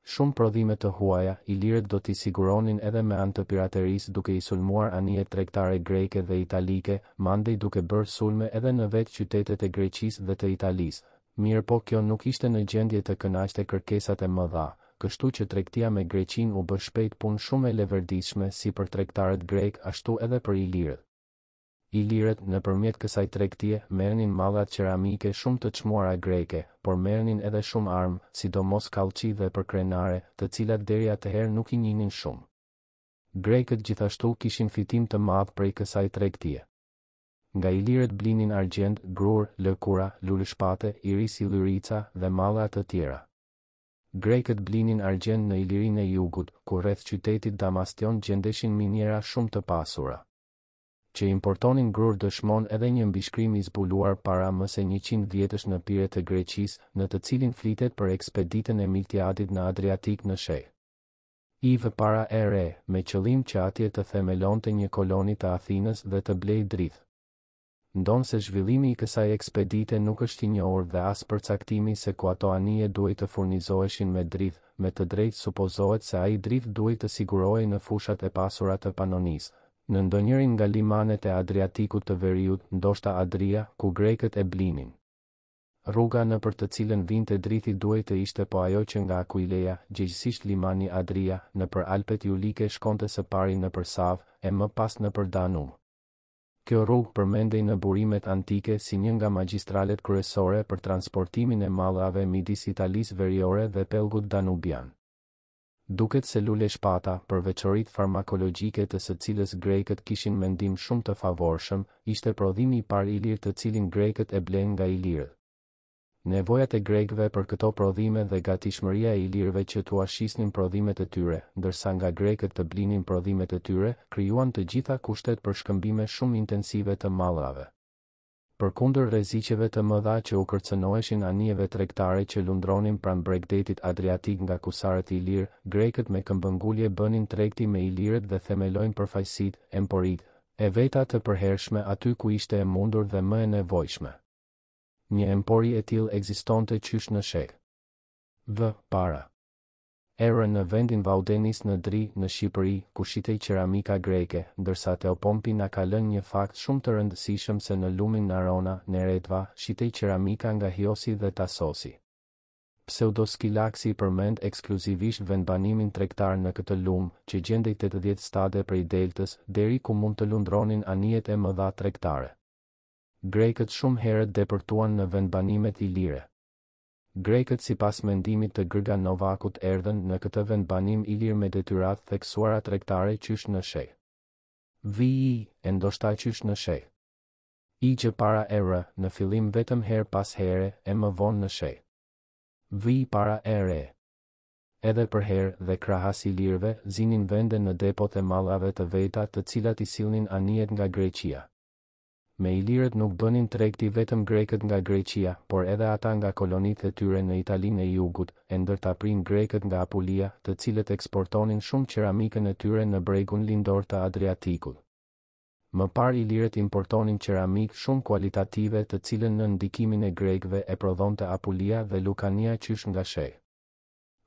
Shumë prodhime të huaja, ilirët do t'i siguronin edhe me anë të piraterisë duke I sulmuar anije tregtare greke dhe italike, mandej duke bërë sulme edhe në vetë qytetet e Greqisë dhe të Italisë. Mirë po kjo nuk ishte në gjendje të kënaqte kërkesat e mëdha, kështu që tregtia me Greqin u bë shpejt punë shumë e leverdishme si për tregtarët grek ashtu edhe për ilirët. Ilirët nëpërmjet kësaj tregtie merrnin mallat qeramike shumë të çmuara greke, por merrnin edhe shumë armë, sidomos kallçi dhe përkrenare, të cilat deri atëherë nuk I njihnin shumë. Grekët gjithashtu kishin fitim të madh prej kësaj tregtie. Nga ilirët blinin argjend, grur, lëkura, lulëshpate, iris illyrica dhe malla të tjera. Grekët blinin argjend në Ilirinë e Jugut, ku rreth qytetit Damastion gjendeshin miniera shumë të pasura. Që importonin grur dëshmon edhe një mbishkrim I zbuluar para më se 100 vjetësh në pire të Greqisë, në të cilin flitet për ekspeditën e Miltiadit në Adriatik në shej. IV para ere, me qëllim që atje të themelonte një koloni të Athinës dhe të blej drithë. Ndonë se zhvillimi I kësaj ekspedite nuk është I njohur dhe as përcaktimi se ku ato anije duhet të furnizoheshin me drith, me të drejtë supozohet se ai drith duhet të sigurohej në fushat e pasura të Panonisë, në ndonjërin nga limanet e Adriatikut të Veriut, ndoshta Adria, ku grekët e blinin. Rruga në për të cilën vinte drithi duhet të ishte po ajo që nga Aquileia, gjegjësisht limani Adria, në për Alpet Julike shkonte së pari në për Savë, e më pas në për Danum. Kjo rrugë përmendej në burimet antike si një nga magjistralet kryesore për transportimin e mallrave midis Italisë veriore dhe pellgut danubian. Duket se luleshpata, për veçoritë farmakologjike të së cilës grekët kishin mendim shumë të favorshëm, ishte prodhimi I parë ilir të cilin grekët e blenë nga ilirët. Nevojat e grekëve për këto prodhime dhe gatishmëria e ilirëve që tuashisnin prodhimet e tyre, ndërsa nga grekët të blinin prodhimet e tyre, krijuan të gjitha kushtet për shkëmbime shumë intensive të mallrave. Përkundër rreziqeve të mëdha që u kërcënoheshin anijeve tregtare që lundronin pranë bregdetit Adriatik nga kusarët ilirë, grekët me këmbëngulje bënin tregti me ilirët dhe themelojnë përfaqësitë, emporitë, e veta të përhershme aty ku ishte e mundur dhe më e nevojshme. Një empori e tillë ekzistonte qysh në shek. V. Para. Era në vendin Vaudenis në Dri, në Shqipëri, ku shitej qeramika greke, ndërsa Teopompi na ka lënë një fakt shumë të rëndësishëm se në lumin Narona, Neretva, shitej qeramika nga Hiosi dhe Tasosi. Pseudoskilaksi përmend ekskluzivisht vendbanimin tregtar në këtë lum, që gjendej 80 stade prej deltës, deri ku mund të lundronin anijet e mëdha tregtare. Grekët shumë herët deportuan në vendbanimet ilire. Grekët sipas mendimit të Grga Novakut erdhën në këtë vendbanim ilir me detyrat theksuara tregtare qysh në shej. Vii, e ndoshta qysh në shej. Igje para era, në fillim vetëm her pas here, e më vonë në shej. Vii para ere. Edhe për herë dhe krahas ilirëve zinin vende në depot e mallrave të veta të cilat I sillnin anijet nga Greqia. Me ilirët nuk bënin tregti vetëm grekët nga Greqia, por edhe ata nga kolonitë e tyre në Italinë e Jugut, e ndërta prin grekët nga Apulia, të cilët eksportonin shumë qeramikën e tyre në bregun lindor të Adriatikut. Më par ilirët importonin qeramikë shumë kualitative të cilën në ndikimin e grekëve e prodhonte Apulia dhe Lucania qysh nga Sheh.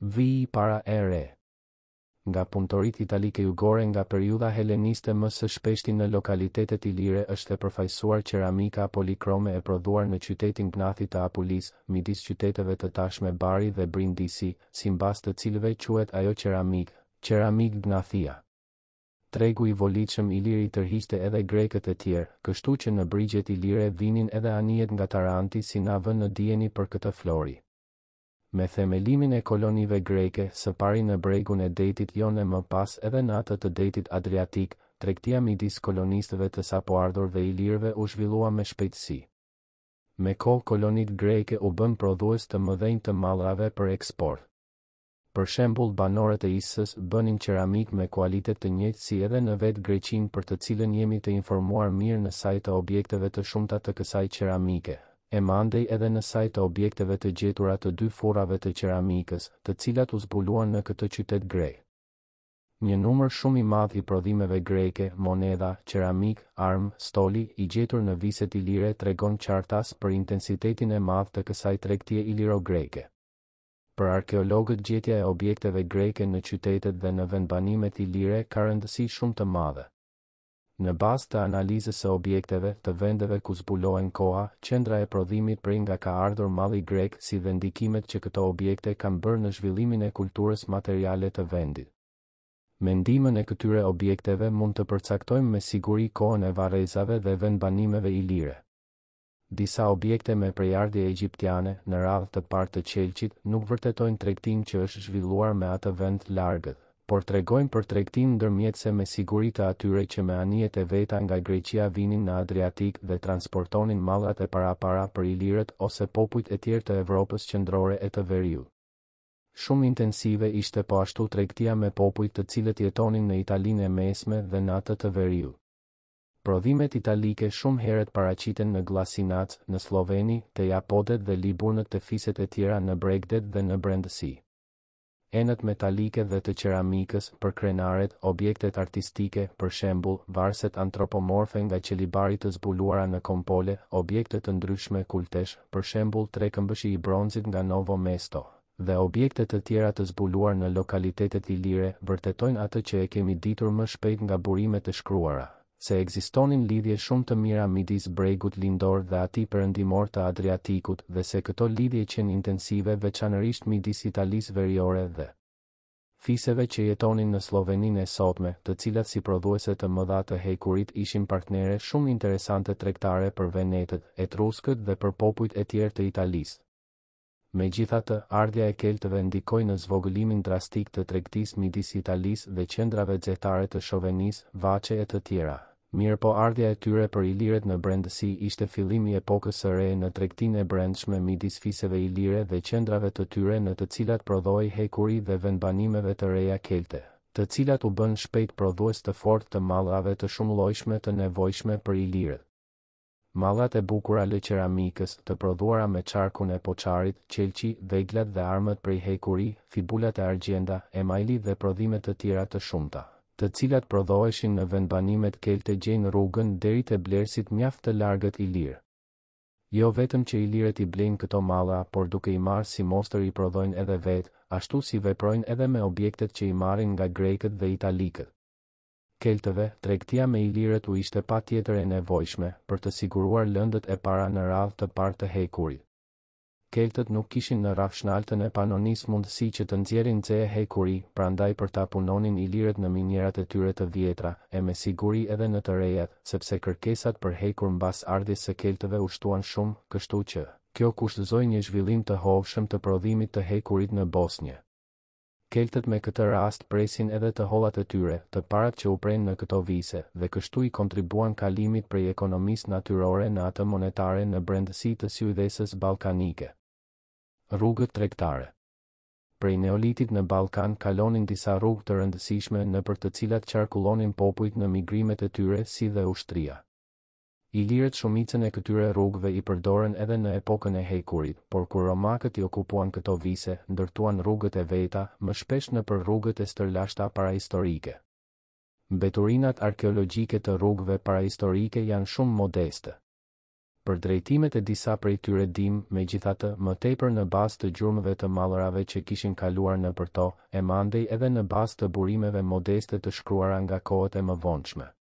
Viji para e re. Nga punëtorit italike jugore nga periudha heleniste më së shpeshti në lokalitetet ilire është e përfaqësuar qeramika polikrome e prodhuar në qytetin Gnathi të Apulis, midis qyteteve të tashme Bari dhe Brindisi, simbas të cilëve quhet ajo qeramik, qeramik Gnathia. Tregu i volitshëm iliri tërhiqte edhe grekët e tjerë, kështu që në brigjet ilire vinin edhe anijet nga Taranti si na vënë në dijeni për këtë flori. Me themelimin e kolonive greke, së pari në bregun e detit jone më pas edhe në atë të detit Adriatik, tregtia midis kolonistëve të sapoardhurve ilirëve u zhvillua me shpejtësi. Me kohë kolonit greke u bën prodhues të mëdhenj të mallrave për eksport. Për shembull, banorët e Isës bënin qeramik me kualitet të njëjtë si edhe në vetë Greqinë, për të cilën jemi të informuar mirë në saj të objekteve të shumta të kësaj qeramike. E mandej edhe në saj të objekteve të gjetura të dy furrave të qeramikës, të cilat u zbuluan në këtë qytet grek. Një numër shumë i madh i prodhimeve greke, monedha, qeramik, armë, stoli, i gjetur në viset ilire tregon qartas për intensitetin e madh të kësaj tregtie iliro-greke. Për arkeologët, gjetja e objekteve greke në qytetet dhe në vendbanimet ilire ka rëndësi shumë të madhe. Në bazë të analizës së objekteve të vendeve ku zbulohen koha, qendra e prodhimit prej nga ka ardhur malli grek, si dhe ndikimet që këto objekte kanë bërë në zhvillimin e kulturës materiale të vendit. Me ndihmën e këtyre objekteve mund të përcaktojmë me siguri kohën e varrezave dhe vendbanimeve ilire. Disa objekte me prejardhje egjiptiane, në radhë të parë të Çelçit, nuk vërtetojnë tregtinë që është zhvilluar me atë vend largët, por tregojnë për tregtin ndërmjetëse me siguri të atyre që me anijet e veta nga Greqia vinin në Adriatik dhe transportonin mallat e para për ilirët ose popujt e tjerë të Evropës qendrore e të veriut. Shumë intensive ishte po ashtu tregtia me popujt të cilët jetonin në Italinë e mesme dhe në atë të veriut. Prodhimet italike shumë herët paraqiten në Glasinac, në Sloveni, te Japodet dhe Liburnët, te fiset e tjera në Bregdet dhe në Brendësi. Enët metalike dhe të qeramikës, për krenaret, objektet artistike, për shembull, varset antropomorfe nga qelibari të zbuluara në kompole, objektet të ndryshme kultesh, për shembull trekëmbëshi i bronzit nga Novo Mesto, dhe objektet të tjera të zbuluar në lokalitetet ilire, vërtetojnë atë që e kemi ditur më shpejt nga burimet e shkruara, se ekzistonin lidhje shumë të mira midis bregut lindor dhe atij perëndimor të Adriatikut, dhe se këto lidhje qenë intensive veçanërisht midis Italisë veriore dhe fiseve që jetonin në Sloveninë e sotme, të cilat si prodhuese të mëdha të hekurit ishin partnere shumë interesante tregtare për venetët, etruskët dhe për popujt e tjerë të Italisë. Megjithatë, ardhja e keltëve ndikoi në zvogëlimin drastik të tregtisë midis Italisë dhe qendrave xhetare të Shovenisë, Vaçe e të tjera. Mirëpo, ardhja e tyre për ilirët në Brendësi ishte fillimi i epokës së re në tregtinë e brendshme midis fiseve ilire dhe qendrave të tyre, në të cilat prodhoi hekuri dhe vendbanimeve të reja kelte, të cilat u bën shpejt prodhues të fortë të mallrave të shumëllojshme të nevojshme për ilirët. Mallat e bukura lë qeramikës, të prodhuara me çarkun e poçarit, Çelçi, veglat dhe armët prej hekuri, fibulat e argjenda, emajli dhe prodhimet të tjera të shumta, të cilat prodhoheshin në vendbanimet kelte, gjejnë rrugën deri te blerësit mjaft të largët ilir. Jo vetëm që ilirët i blejnë këto malla, por duke i marrë si mostër i prodhojnë edhe vetë, ashtu si veprojnë edhe me objektet që i marrin nga grekët dhe italikët. Keltëve, tregtia me ilirët u ishte pa tjetër e nevojshme për të siguruar lëndët e para në radhë të parë të hekurit. Keltët nuk kishin në rafshnaltën e panonisë mundësi që të nxjerrin ce e hekuri, prandaj për ta punonin ilirët në minjerat e tyre të vjetra, e me siguri edhe në të rejat, sepse kërkesat për hekur mbas ardhjes së keltëve u shtuan shumë, kështu që kjo kushtëzoi një zhvillim të hovshëm të prodhimit të hekurit në Bosnjë. Keltët me këtë rast presin edhe të hollat e tyre, të parat që u prenë në këto vise, dhe kështu i kontribuan kalimit prej ekonomisë natyrore në atë monetare në Brendësi të sydhesës ballkanike. Rrugët tregtare. Prej Neolitit në Ballkan kalonin disa rrugë të rëndësishme nëpër të cilat qarkullonin popujt në migrimet e tyre, si dhe ushtria. I lirët shumicën e këtyre rrugëve i përdoren edhe në epokën e hekurit, por kur romakët i okupuan këto vise, ndërtuan rrugët e veta, më shpesh në për rrugët e stërlashta parahistorike. Beturinat arkeologjike të rrugëve parahistorike janë shumë modeste. Për drejtimet e disa prej tyre dim, megjithatë, më tepër në bazë të gjurmëve të mallrave që kishin kaluar nëpër to, e mandej edhe në bazë të burimeve modeste të shkruara nga kohët e mëvonshme.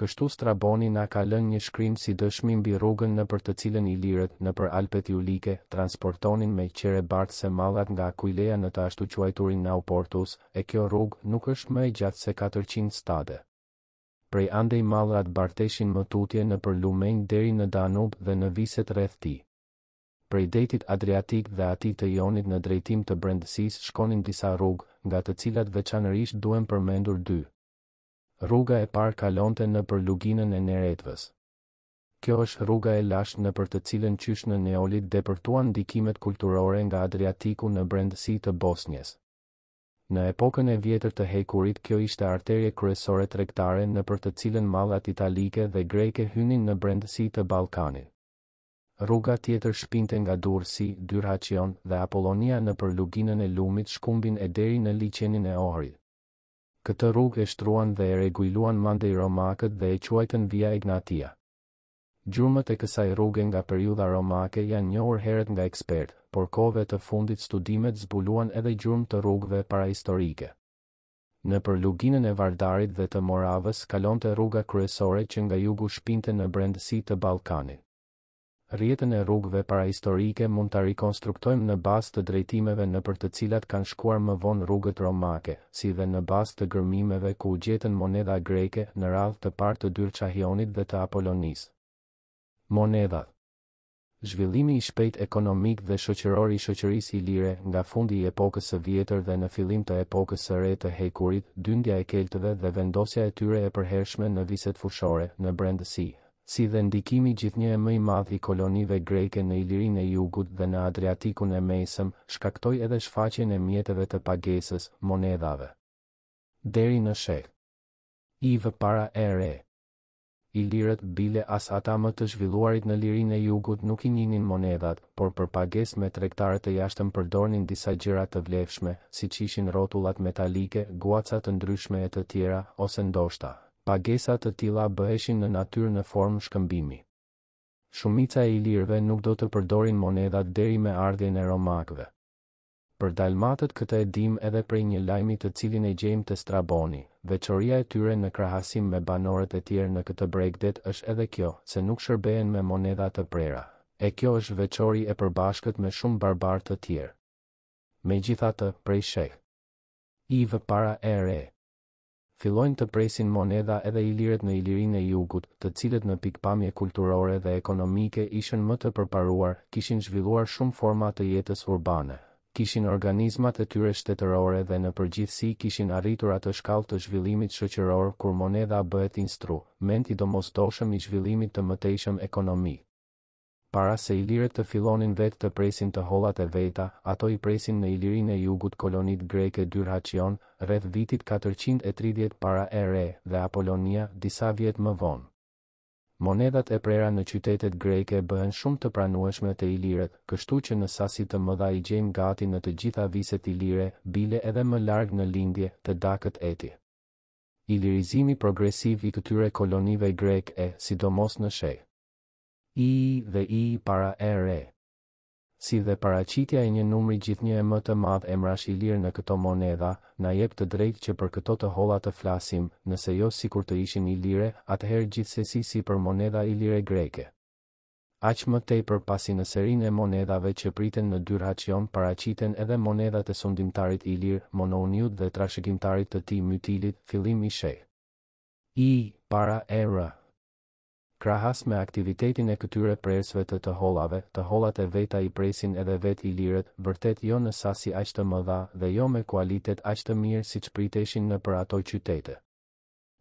Kështu Straboni na ka lënë një shkrim si dëshmi mbi rrugën nëpër të cilën ilirët nëpër Alpet Iulike transportonin me qere bartëse mallat nga Aquileja në të ashtu quajturin Nauportus, e kjo rrugë nuk është më e gjatë se 400 stade. Prej andej mallat barteshin më tutje në për Lumenj deri në Danub dhe në viset rreth tij. Prej detit Adriatik dhe atij të Jonit në drejtim të brendësisë shkonin disa rrugë, nga të cilat veçanërisht duhen përmendur dy. Rruga e parë kalonte në për luginën e Neretvës. Kjo është rruga e lashtë në për të cilën qysh në Neolit depërtuan ndikimet kulturore nga Adriatiku në brendësi të Bosnjes. Në epokën e vjetër të hekurit kjo ishte arterie kryesore tregtare në për të cilën mallat italike dhe greke hynin në brendësi të Ballkanit. Rruga tjetër shpinte nga Durrësi, Dyrhaqion dhe Apollonia në për luginën e Lumit, Shkumbin e deri në liçenin e Ohrit. Këtë rrugë e shtruan dhe e rregulluan mandej romakët dhe e quajtën Via Egnatia. Gjurmët e kësaj rruge nga periudha romake janë njohur herët nga ekspertë, por kohëve të fundit studimet zbuluan edhe gjurmë të rrugëve parahistorike. Në për luginën e Vardarit dhe të Moravës kalonte rruga kryesore që nga jugu shpinte në brendësi të Ballkanit. Rrjetën e rrugëve parahistorike mund ta rikonstruktojmë në bazë të drejtimeve në për të cilat kanë shkuar më vonë rrugët romake, si dhe në bazë të gërmimeve ku u gjetën monedha greke në radhë të parë të Dyrçahionit dhe të Apollonisë. Monedhat. Zhvillimi i shpejt ekonomik dhe shoqëror i shoqërisë ilire nga fundi i epokës së vjetër dhe në fillim të epokës së re të hekurit, dyndja e keltëve dhe vendosja e tyre e përhershme në viset fushore, në brendësi, si dhe ndikimi gjithnjë e më i madh i kolonive greke në Ilirinë e Jugut dhe në Adriatikun e Mesëm, shkaktoi edhe shfaqjen e mjeteve të pagesës, monedhave. Deri në shek. IV para e re. Ilirët, bile as ata më të zhvilluarit në Lirinë e Jugut nuk i njihnin monedhat, por për pagesë me tregtarë të jashtëm përdornin disa gjëra të vlefshme, siç ishin rrotullat metalike, guaca të ndryshme e të tjera, ose ndoshta pagesa të tilla bëheshin në natyrë në formë shkëmbimi. Shumica e ilirëve nuk do të përdorin monedhat deri me ardhjen e romakëve. Për dalmatët këtë e dim edhe prej një lajmi të cilin e gjejmë te Straboni. Veçoria e tyre në krahasim me banorët e tjerë në këtë bregdet është edhe kjo, se nuk shërbehen me monedha të prera, e kjo është veçori e përbashkët me shumë barbar të tjerë. Megjithatë, prej shek. IV para e re. Fillojnë të presin monedha edhe ilirët në Ilirinë e Jugut, të cilët në pikpamje kulturore dhe ekonomike ishin më të përparuar, kishin zhvilluar shumë forma të jetës urbane. Kishin organizmat e tyre shtetërore dhe në përgjithësi kishin arritur atë shkallë të zhvillimit shoqëror kur monedha bëhet instrument i domosdoshëm i zhvillimit të mëtejshëm ekonomik. Para se ilirët të fillonin vetë të presin të hollat e veta, ato i presin në Ilirinë e Jugut kolonit greke Dyrhaqion rreth vitit 430 para e re dhe Apollonia disa vjet më vonë. Monedhat e prera në qytetet greke bëhen shumë të pranueshme te ilirët, kështu që në sasi të mëdha i gjejmë gati në të gjitha viset ilire, bile edhe më larg në lindje, te Dakët Eti. Ilirizimi progresiv i këtyre kolonive grek e, sidomos në shek. I dhe I para e re. Si dhe paraqitja e një numri gjithnjë e më të madh emrash ilir në këto monedha, na jep të drejtë që për këto të holla të flasim, nëse jo sikur të ishin ilire, atëherë gjithsesi si për monedha ilire greke. Aq më tepër pasi në serinë e monedhave që priten në Dyrhaqion paraqiten edhe monedhat e sundimtarit ilir, Monouniut dhe trashëgimtarit të tij Mytilit, fillim i sheh. I para e rë. Krahas me aktivitetin e këtyre presve të hollave, të hollat e veta i presin edhe vet ilirët, vërtet jo në sasi aq të mëdha dhe jo me kualitet aq të mirë siç priteshin në për ato qytete.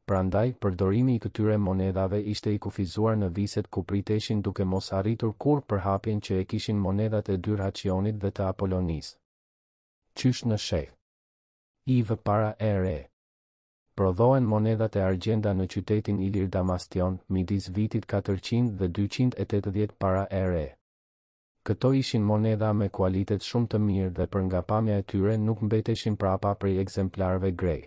Prandaj, përdorimi i këtyre monedhave ishte i kufizuar në viset ku priteshin duke mos arritur kur për hapjen që e kishin monedhat e Dyrhaqionit dhe të Apollonisë. Qysh në shek. IV para e re. Prodhohen monedat e argjenda në qytetin Ilir Damastion, midis vitit 400 dhe 280 para e re. Këto ishin monedha me kualitet shumë të mirë dhe për ngapamja e tyre nuk mbeteshin prapa prej ekzemplarëve grej.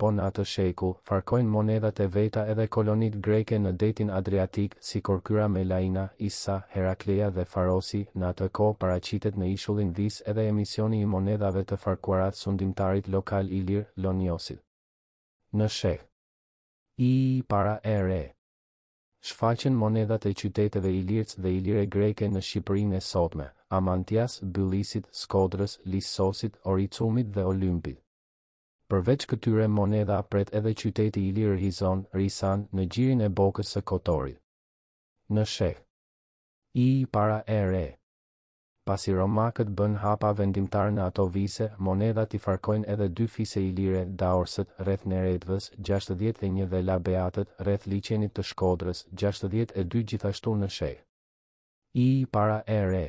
Po në atë shekull, farkojnë monedhat e veta edhe kolonit greke në detin Adriatik, si Korkyra me Laina, Issa, Herakleia dhe Farosi, në atë kohë paraqitet në ishullin Vis edhe emisioni i monedhave të farkuarat sundimtarit lokal Ilir, Loniosit. Në shek. I para e re. Shfaqen monedhat e qyteteve ilirc dhe ilire greke në Shqipërinë e sotme, Amantias, Byllisit, Skodrës, Lisosit, Oricumit dhe Olympit. Përveç këtyre monedha pret edhe qyteti ilir Rizon, Risan, në gjirin e bokës së Kotorit. Në shek. I para e re. Pasi Romakët bën hapa vendimtar në ato vise, monedhat i farkojnë edhe dy fise ilire, Daorsët, rreth Neretves, 61 dhe Labeatët, rreth Liçenit të Shkodrës, 62 gjithashtu në shek. I para e re.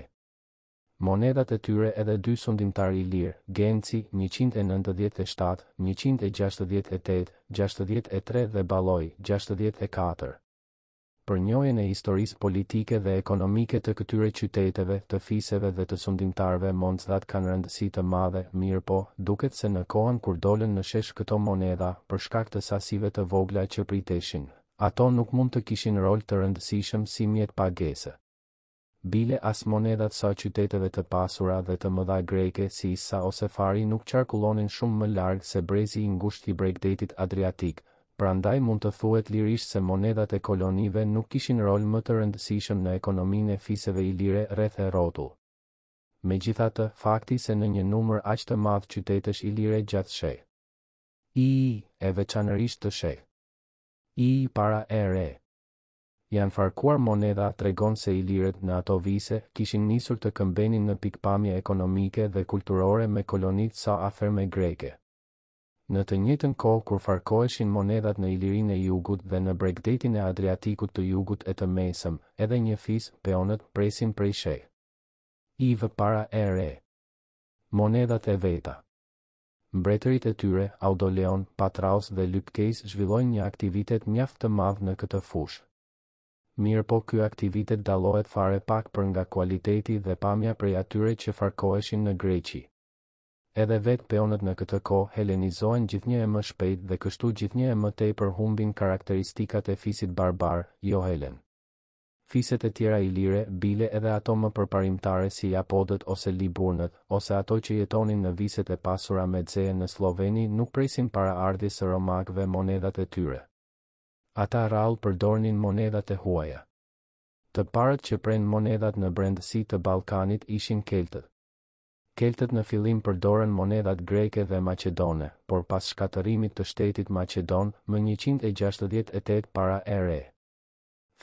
Monedhat e tyre edhe dy sundimtar ilir, Genci, 197, 168, 63 dhe Balloj, 64. Për njohjen e historisë politike dhe ekonomike të këtyre qyteteve, të fiseve dhe të sundimtarve monedhat kanë rëndësi të madhe, mirë po, duket se në kohën kur dolën në shesh këto monedha, për shkak të sasive të vogla që priteshin, ato nuk mund të kishin rol të rëndësishëm si mjet pagese. Bile as monedhat sa qyteteve të pasura dhe të mëdha greke si Isa ose Fari nuk qarkullonin shumë më larg se brezi i ngushtë i bregdetit Adriatik. Prandaj mund të thuhet lirisht se monedhat e kolonive nuk kishin rol më të rëndësishëm në ekonominë e fiseve ilire rreth e rrotull. Megjithatë, fakti se në një numër aq të madh qytetesh ilire gjatë shek. I e veçanërisht të shek. I para e re. Janë farkuar monedha tregon se ilirët në ato vise kishin nisur të këmbenin në pikpamje ekonomike dhe kulturore me kolonitë sa aferme greke. Në të njëjtën kohë kur farkoheshin monedhat në Ilirinë e Jugut dhe në bregdetin e Adriatikut të Jugut e të Mesëm, edhe një fis, peonët, presin prej shek. I para e re. Monedhat e veta. Mbretërit e tyre, Audoleon, Patraus dhe Lypkes zhvillojnë një aktivitet mjaft të madh në këtë fushë. Mirë po ky aktivitet dallohet fare pak për nga kualiteti dhe pamja prej atyre që farkoheshin në Greqi. Edhe vetë peonët në këtë kohë helenizohen gjithnjë e më shpejt dhe kështu gjithnjë e më tepër humbin karakteristikat e fisit barbar, jo helen. Fiset e tjera ilire, bile edhe ato më përparimtare si Japodët ose Liburnët, ose ato që jetonin në viset e pasura me Dzee në Sloveni nuk presin para ardhjes së Romakëve monedhat e tyre. Ata rrallë përdornin monedhat e huaja. Të parët që prenë monedhat në brendësi të Ballkanit ishin keltët. Keltët në fillim përdoren monedhat greke dhe maqedone, por pas shkatërimit të shtetit maqedon, më 168 para e re.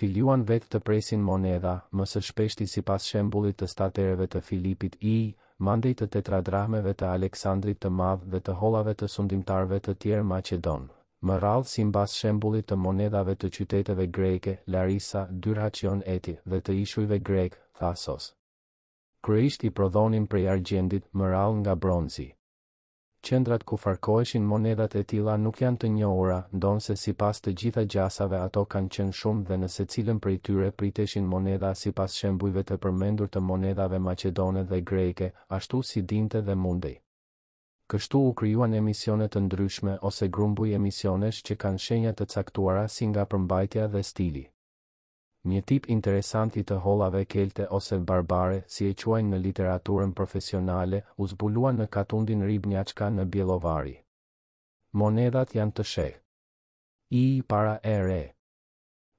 Filluan vetë të presin monedha, më së shpeshti sipas shembullit të statereve të Filipit I, mandej të tetradrahmeve të Aleksandrit të Madh dhe të hollave të sundimtarëve të tjerë maqedon. Më rrallë sipas shembullit të monedhave të qyteteve greke, Larisa, Dyrhaqion Eti dhe të ishujve grek, Thasos. Kryesht i prodhonin prej argjendit, më rrallë nga bronzi. Qendrat ku farkoheshin monedhat e tilla nuk janë të njohura, ndonse sipas të gjitha gjasave ato kanë qenë shumë dhe në secilën prej tyre priteshin monedha sipas shembujve të përmendur të monedhave maqedone dhe greke, ashtu si dinte dhe mundej. Kështu u krijuan emisione të ndryshme ose grumbuj emisionesh që kanë shenja të caktuara si nga përmbajtja dhe stili. Një tip interesant i të hollave kelte ose barbare, si e quajnë në literaturën profesionale, u zbulua në Katundin Ribnjaçka në Bjelovari. Monedhat janë të shek. I para e re.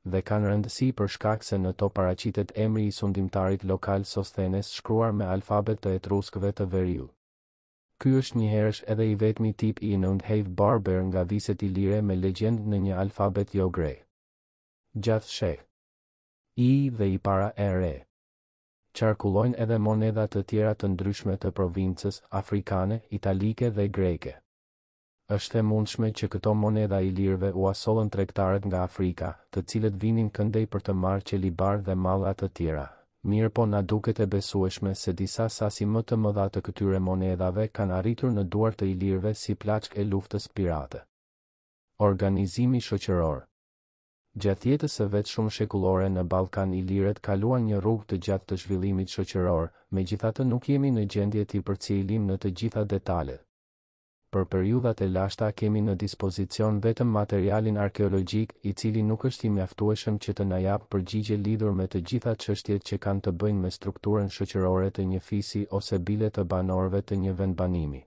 Dhe kanë rëndësi për shkak se në to paraqitet emri i sundimtarit lokal Sosthenes shkruar me alfabet të etruskëve të veriut. Ky është njëherësh edhe i vetmi tip i nëndhejv barber nga viset ilire me legjend në një alfabet jo grek. Gjatë shek. I dhe i para e re. Qarkullojnë edhe monedha të tjera të ndryshme të provincës, afrikane, italike dhe greke. Është e mundshme që këto monedha ilirëve u asollën tregtarët nga Afrika, të cilët vinin këndej për të marrë qelibar dhe malla të tjera. Mirë po na duket e besueshme se disa sasi më të mëdha të këtyre monedhave kanë arritur në duart të ilirëve si plaçk e luftës pirate. Organizimi shoqëror. Gjatë jetës së vetshëm shekullore në Ballkan Iliret kaluan një rrugë të gjatë të zhvillimit shoqëror, megjithatë nuk jemi në gjendje t'i përcjellim në të gjitha detajet. Për periudhat e lashta kemi në dispozicion vetëm materialin arkeologjik, I cili nuk është I mjaftueshëm që të na japë përgjigje lidhur me të gjitha çështjet që kanë të bëjnë me strukturën shoqërore të një fisi ose bile të banorëve të një vendbanimi.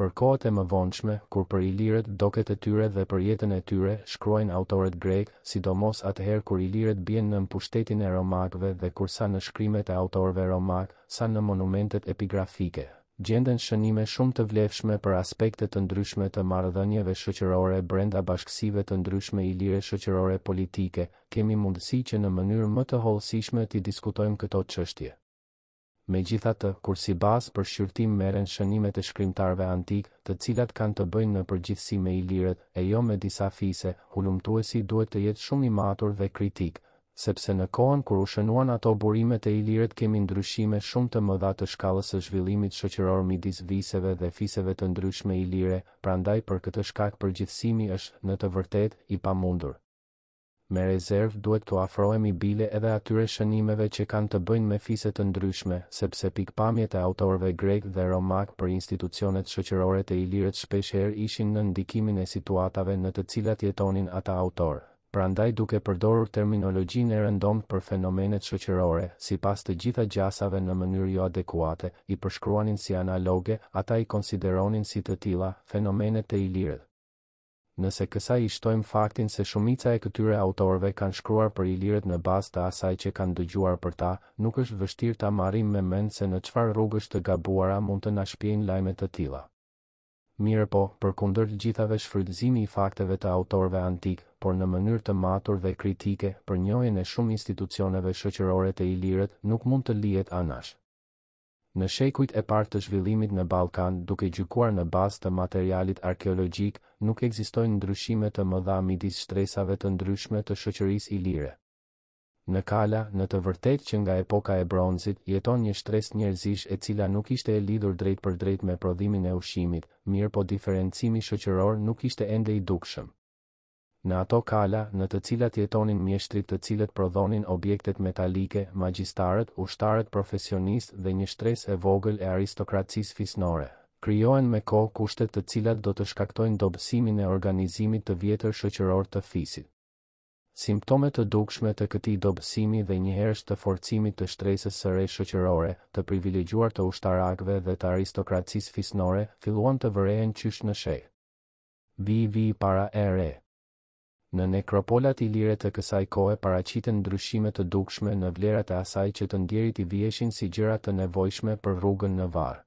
Për kohët e më vonshme, kur për Ilirët, doket e tyre dhe për jetën e tyre, shkruajnë autorët grek, sidomos atëherë kur Ilirët bien në pushtetin e romakëve dhe kur sa në shkrimet e autorëve romak, sa në monumentet epigrafike. Gjenden shënime shumë të vlefshme për aspekte të ndryshme të marrëdhënieve shoqërore brenda bashkësive të ndryshme ilire shoqërore politike, kemi mundësi që në mënyrë më të hollësishme t'i diskutojmë këto çështje. Megjithatë, kur si bazë për shqyrtim merren shënimet e shkrimtarëve antik, të cilat kanë të bëjnë në përgjithësi me ilirët, e jo me disa fise, hulumtuesi duhet të jetë shumë I matur dhe kritik, sepse në kohën kur u shënuan ato burimet e ilirët kemi ndryshime shumë të mëdha të shkallës së zhvillimit shoqëror midis viseve dhe fiseve të ndryshme ilire, prandaj për këtë shkak përgjithësimi është në të vërtetë I pamundur. Me rezervë duhet të afrohemi bile edhe atyre shënimeve që kanë të bëjnë me fise të ndryshme, sepse pikpamjet e autorëve grek dhe romak për institucionet shoqërore të ilirët shpeshherë ishin në ndikimin e situatave në të cilat jetonin ata autorë. Prandaj duke përdorur terminologjinë e rëndomt për fenomenet shoqërore, sipas të gjitha gjasave në mënyrë jo adekuate, I përshkruanin si analoge, ata I konsideronin si të tilla fenomenet e ilirët. Nëse kësaj I shtojmë faktin se shumica e këtyre autorëve kanë shkruar për ilirët në bazë të asaj që kanë dëgjuar për ta, nuk është vështirë ta marrim me mend se në çfarë rrugësh të gabuara mund të na shpjejnë lajme të tilla. Mirëpo, përkundër të gjithave shfrytëzimi I fakteve të autorëve antik, por në mënyrë të matur dhe kritike, për njohjen e shumë institucioneve shoqërore të ilirët nuk mund të lihet anash. Në shekujt e parë të zhvillimit në Ballkan, duke gjykuar në bazë të materialit arkeologjik, nuk ekzistojnë ndryshime të mëdha midis shtresave të ndryshme të shoqërisë ilire. Në Kala, në të vërtetë që nga epoka e bronzit, jeton një shtresë njerëzish e cila nuk ishte e lidhur drejt për drejt me prodhimin e ushqimit, mirë po diferencimi shoqëror nuk ishte ende I dukshëm. Në ato kala, në të cilat jetonin mjeshtrit të cilët prodhonin objektet metalike, magjistarët, ushtarët profesionistë dhe një shtresë e vogël e aristokracisë fisnore. Krijohen me kohë kushtet të cilat do të shkaktojnë dobësimin e organizimit të vjetër shoqëror të fisit. Simptomet të dukshme të këtij dobësimi dhe njëherësh të forcimit të shtresës së re shoqërore, të privilegjuar të ushtarakëve dhe të aristokracisë fisnore, filluan të vërehen qysh në sheh. Vi para e re. Në nekropolat ilire të kësaj kohe paraqiten ndryshime të dukshme në vlerat e asaj që të ndjerit I vjeshin si gjëra të nevojshme për rrugën në varr.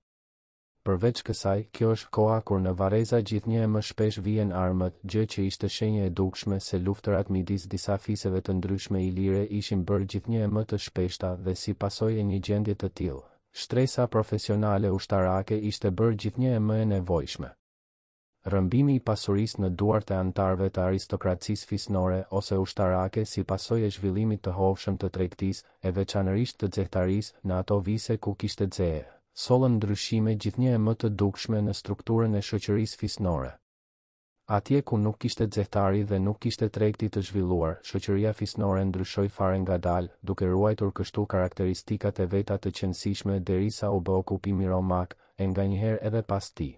Përveç kësaj, kjo është koha kur në varreza gjithnjë e më shpesh vijen armët, gjë që ishte shenjë e dukshme se luftërat midis disa fiseve të ndryshme ilire ishin bërë gjithnjë e më të shpeshta dhe si pasojë e një gjendje të tillë. Shtresa profesionale ushtarake ishte bërë gjithnjë e më e nevojshme. Rëmbimi I pasurisë në duart e antarëve të aristokracisë fisnore ose ushtarake si pasojë e zhvillimit të hollshëm të tregtisë, e veçanërisht të zehtarisë në ato vise ku kishte zehe, sollën ndryshime gjithnjë e më të dukshme në strukturën e shoqërisë fisnore. Atje ku nuk kishte zehtari dhe nuk kishte tregti të zhvilluar, shoqëria fisnore ndryshoi fare ngadalë, duke ruajtur kështu karakteristikat e veta të qëndësishme derisa u bë okupimi romak, e nganjëherë edhe pas tij.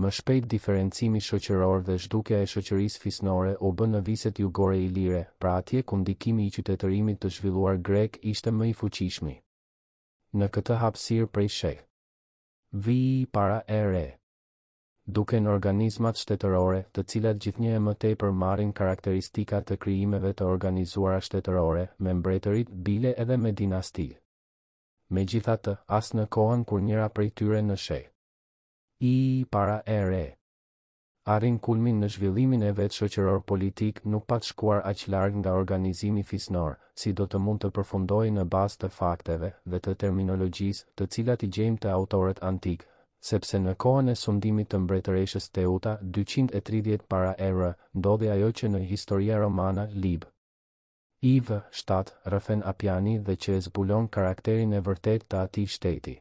Më shpejt diferencimi shoqëror dhe zhdukja e shoqërisë fisnore u bë në viset jugore ilire, pra atje ku ndikimi I qytetërimit të zhvilluar grek ishte më I fuqishmi. Në këtë hapësirë prej sheh. Vijë para e re. Duken organizmat shtetërore, të cilat gjithnjë e më tepër marrin karakteristikat të krijimeve të organizuara shtetërore, me mbretërit bile edhe me dinasti. Megjithatë, as në kohën kur njëra prej tyre në sheh. I para e re. Arrin kulmin në zhvillimin e vetë shoqëror politik nuk pat shkuar aq larg nga organizimi fisnor, si do të mund të përfundoj në bazë të fakteve dhe të terminologjisë të cilat I gjejmë të autorët antik, sepse në kohën e sundimit të mbretëreshës Teuta 230 para e r, ndodhi ajo që në historia romana lib. IV 7 Rëfen Apiani dhe që e zbulon karakterin e vërtet të atij shteti.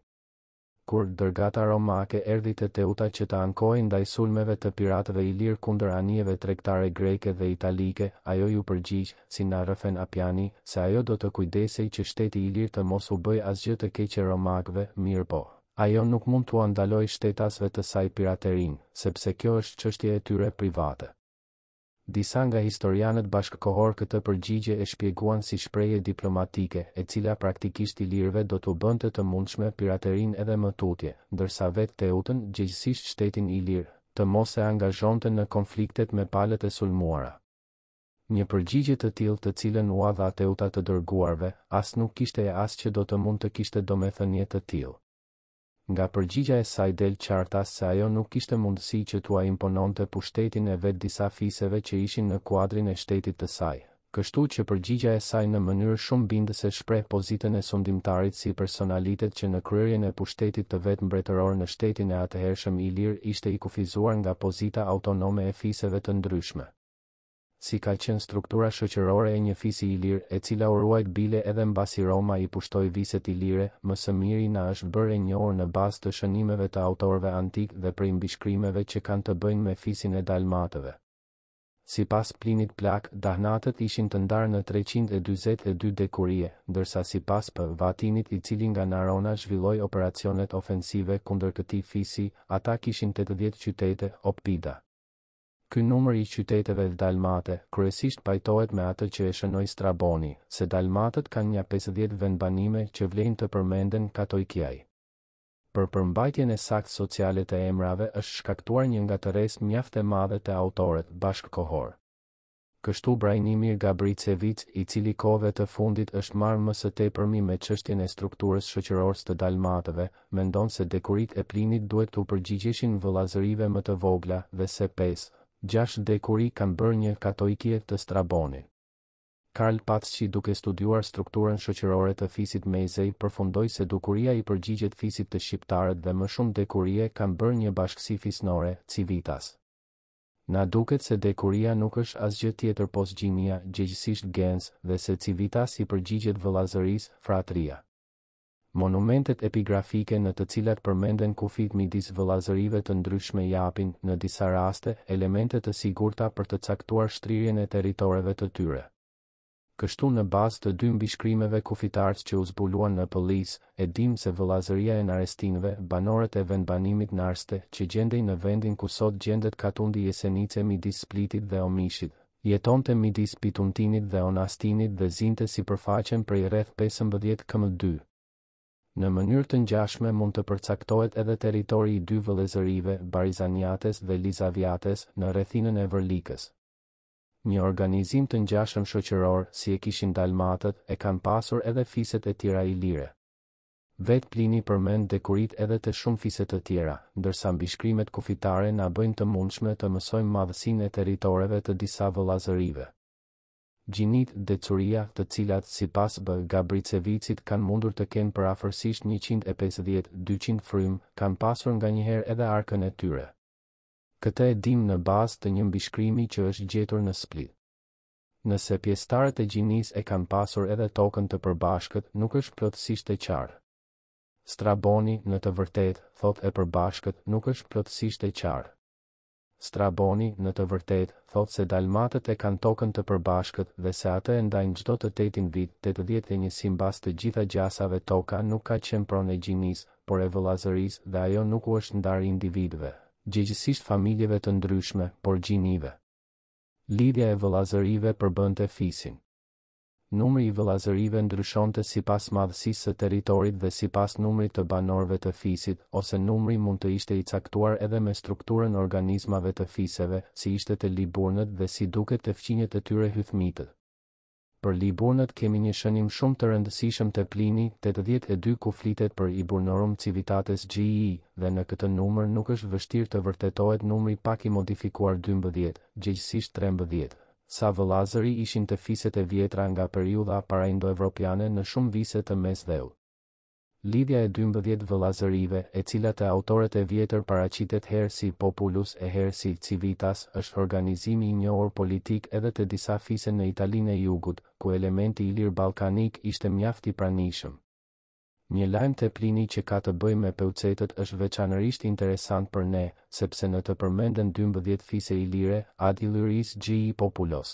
kur dërgata romake erdhi te Teuta që të ankohej ndaj sulmeve të piratëve ilir kundër anijeve tregtare greke dhe italike, ajo ju përgjigj, si na rëfen Apjani, se ajo do të kujdesej që shteti ilir të mos u bëj asgjë të keqe romakëve, mirë po. Ajo nuk mund t'u andaloj shtetasve të saj piraterin, sepse kjo është çështje e tyre private. Disa nga historianët bashkëkohor këtë përgjigje e shpjeguan si shprehje diplomatike, e cila praktikisht ilirëve do t'u bënte të mundshme piraterin edhe më tutje, ndërsa vetë Teutën, gjithsesi shtetin ilir, të mos e angazhonte në konfliktet me palët e sulmuara. Një përgjigje të tillë të cilën u dha Teuta të dërguarve, as nuk kishte e as që do të mund të kishte domethënie të tillë. Nga përgjigja e saj del qarta se ajo nuk kishte mundësi që t'ua impononte pushtetin e vet disa fiseve që ishin në kuadrin e shtetit të saj. Kështu që përgjigja e saj në mënyrë shumë bindëse shpreh pozitën e sundimtarit si personalitet që në kryerjen e pushtetit të vet mbretëror në shtetin e atëhershëm ilir ishte i kufizuar nga pozita autonome e fiseve të ndryshme. Si ka qenë struktura shoqërore e një fisi ilir, e cila u ruajt bile edhe mbasi Roma i pushtoi viset ilire, më së miri na është bërë e njohur në bazë të shënimeve të autorëve antik dhe prej mbishkrimeve që kanë të bëjnë me fisin e dalmatëve. Sipas Plinit Plak, dahnatët ishin të ndarë në 342 dekurie, ndërsa sipas P. Vatinit i cili nga Narona zhvilloi operacionet ofensive kundër këtij fisi, ata kishin 80 qytete, Oppida. Ky numër i qyteteve dalmate kryesisht pajtohet me atë që e shënoi Straboni, se dalmatët kanë nja 50 vendbanime që vlejnë të përmenden Katoikiaj. Për përmbajtjen e saktë sociale të emrave është shkaktuar një ngatërresë mjaft e madhe të autorët bashkëkohor. Kështu Brajnimir Gabricevic, i cili kohëve të fundit është marrë më së tepërmi me çështjen e strukturës shoqërorës të dalmatëve, mendon se dekurit e Plinit duhet t'u përgjigjeshin vëllazërive më të vogla dhe se 5-6 dekuri kanë bërë një Katoikie të Straboni. Karl Patsqi, duke studiuar strukturën shoqërore të fisit Mezej, përfundoi se dukuria i përgjigjet fisit të shqiptarët dhe më shumë dekurie kanë bërë një bashkësi fisnore, Civitas. Na duket se dekuria nuk është asgjë tjetër pos gjinia, gjegjësisht gens, dhe se Civitas i përgjigjet vëllazërisë, fratria. Monumentet epigrafike në të cilat përmenden kufit midis vëllazërive të ndryshme japin, në disa raste, elemente të sigurta për të caktuar shtrirjen e territoreve të tyre. Kështu në bazë të dy mbishkrimeve kufitarës që u zbuluan në Pëllis, e dim se vëllazëria e Narestinëve, banorët e vendbanimit Narste, që gjendej në vendin ku sot gjendet Katundi Jesenice midis Splitit dhe Omishit, jetonte midis Pituntinit dhe Onastinit dhe zinte si përfaqen prej rreth 15 km2. Në mënyrë të ngjashme mund të përcaktohet edhe territori i dy vëllezërive, Barizaniates dhe Lizaviates, në rrethinën e Vërlikës. Një organizim të ngjashëm shoqëror, si e kishin dalmatët, e kanë pasur edhe fiset e tjera ilire. Vet Plini përmend dekurit edhe të shumë fiset të tjera, ndërsa mbishkrimet kufitare na bëjnë të mundshme të mësojmë madhësinë e territoreve të disa vëllazërive. Gjinit dhe curia, të cilat sipas Gabricevicit kanë mundur të kenë përafërsisht 150-200 frym, kanë pasur nganjëherë edhe arkën e tyre. Këtë e dim në bazë të një mbishkrimi që është gjetur në Split. Nëse pjesëtarët e gjinisë e kanë pasur edhe tokën të përbashkët, nuk është plotësisht e qartë. Straboni, në të vërtetë, thotë e përbashkët, nuk është plotësisht e qartë. Straboni, në të vërtetë, thotë se dalmatët e kanë tokën të përbashkët dhe se atë e ndajnë çdo të 8-tin vit, 81 simbas të gjitha gjasave toka nuk ka qenë pronë e gjinisë, por e vëllazërisë dhe ajo nuk u është ndarë individëve, gjegjësisht familjeve të ndryshme, por gjinive. Lidhja e vëllazërive përbënte fisin. Numri i vëllazërive ndryshonte sipas madhësisë së territorit dhe sipas numrit të banorëve të fisit, ose numri mund të ishte i caktuar edhe me strukturën organizmave të fiseve, si ishte të liburnët dhe si duket të fqinjet e tyre hythmite. Për liburnët kemi një shënim shumë të rëndësishëm te Plini, 82 ku flitet për Iburnorum Civitates Gii, dhe në këtë numër nuk është vështirë të vërtetohet numri pak i modifikuar 12, gjegjësisht 13. Sa vëllazëri ishin të fiset e vjetra nga periudha para-indoevropiane në shumë vise të mesdheu. Lidhja e 12 vëllazërive, e cilat e autorët e vjetër paraqitet herë si Populus e herë si Civitas, është organizimi i njohur politik edhe të disa fise në Italinë e Jugut, ku elementi ilir-ballkanik ishte mjaft i pranishëm. Një lajm te plini që ka të bëjë me peucetët është veçanërisht interesant për ne, sepse në të përmenden 12 fise ilire, Adi Lyris Gjii Populos.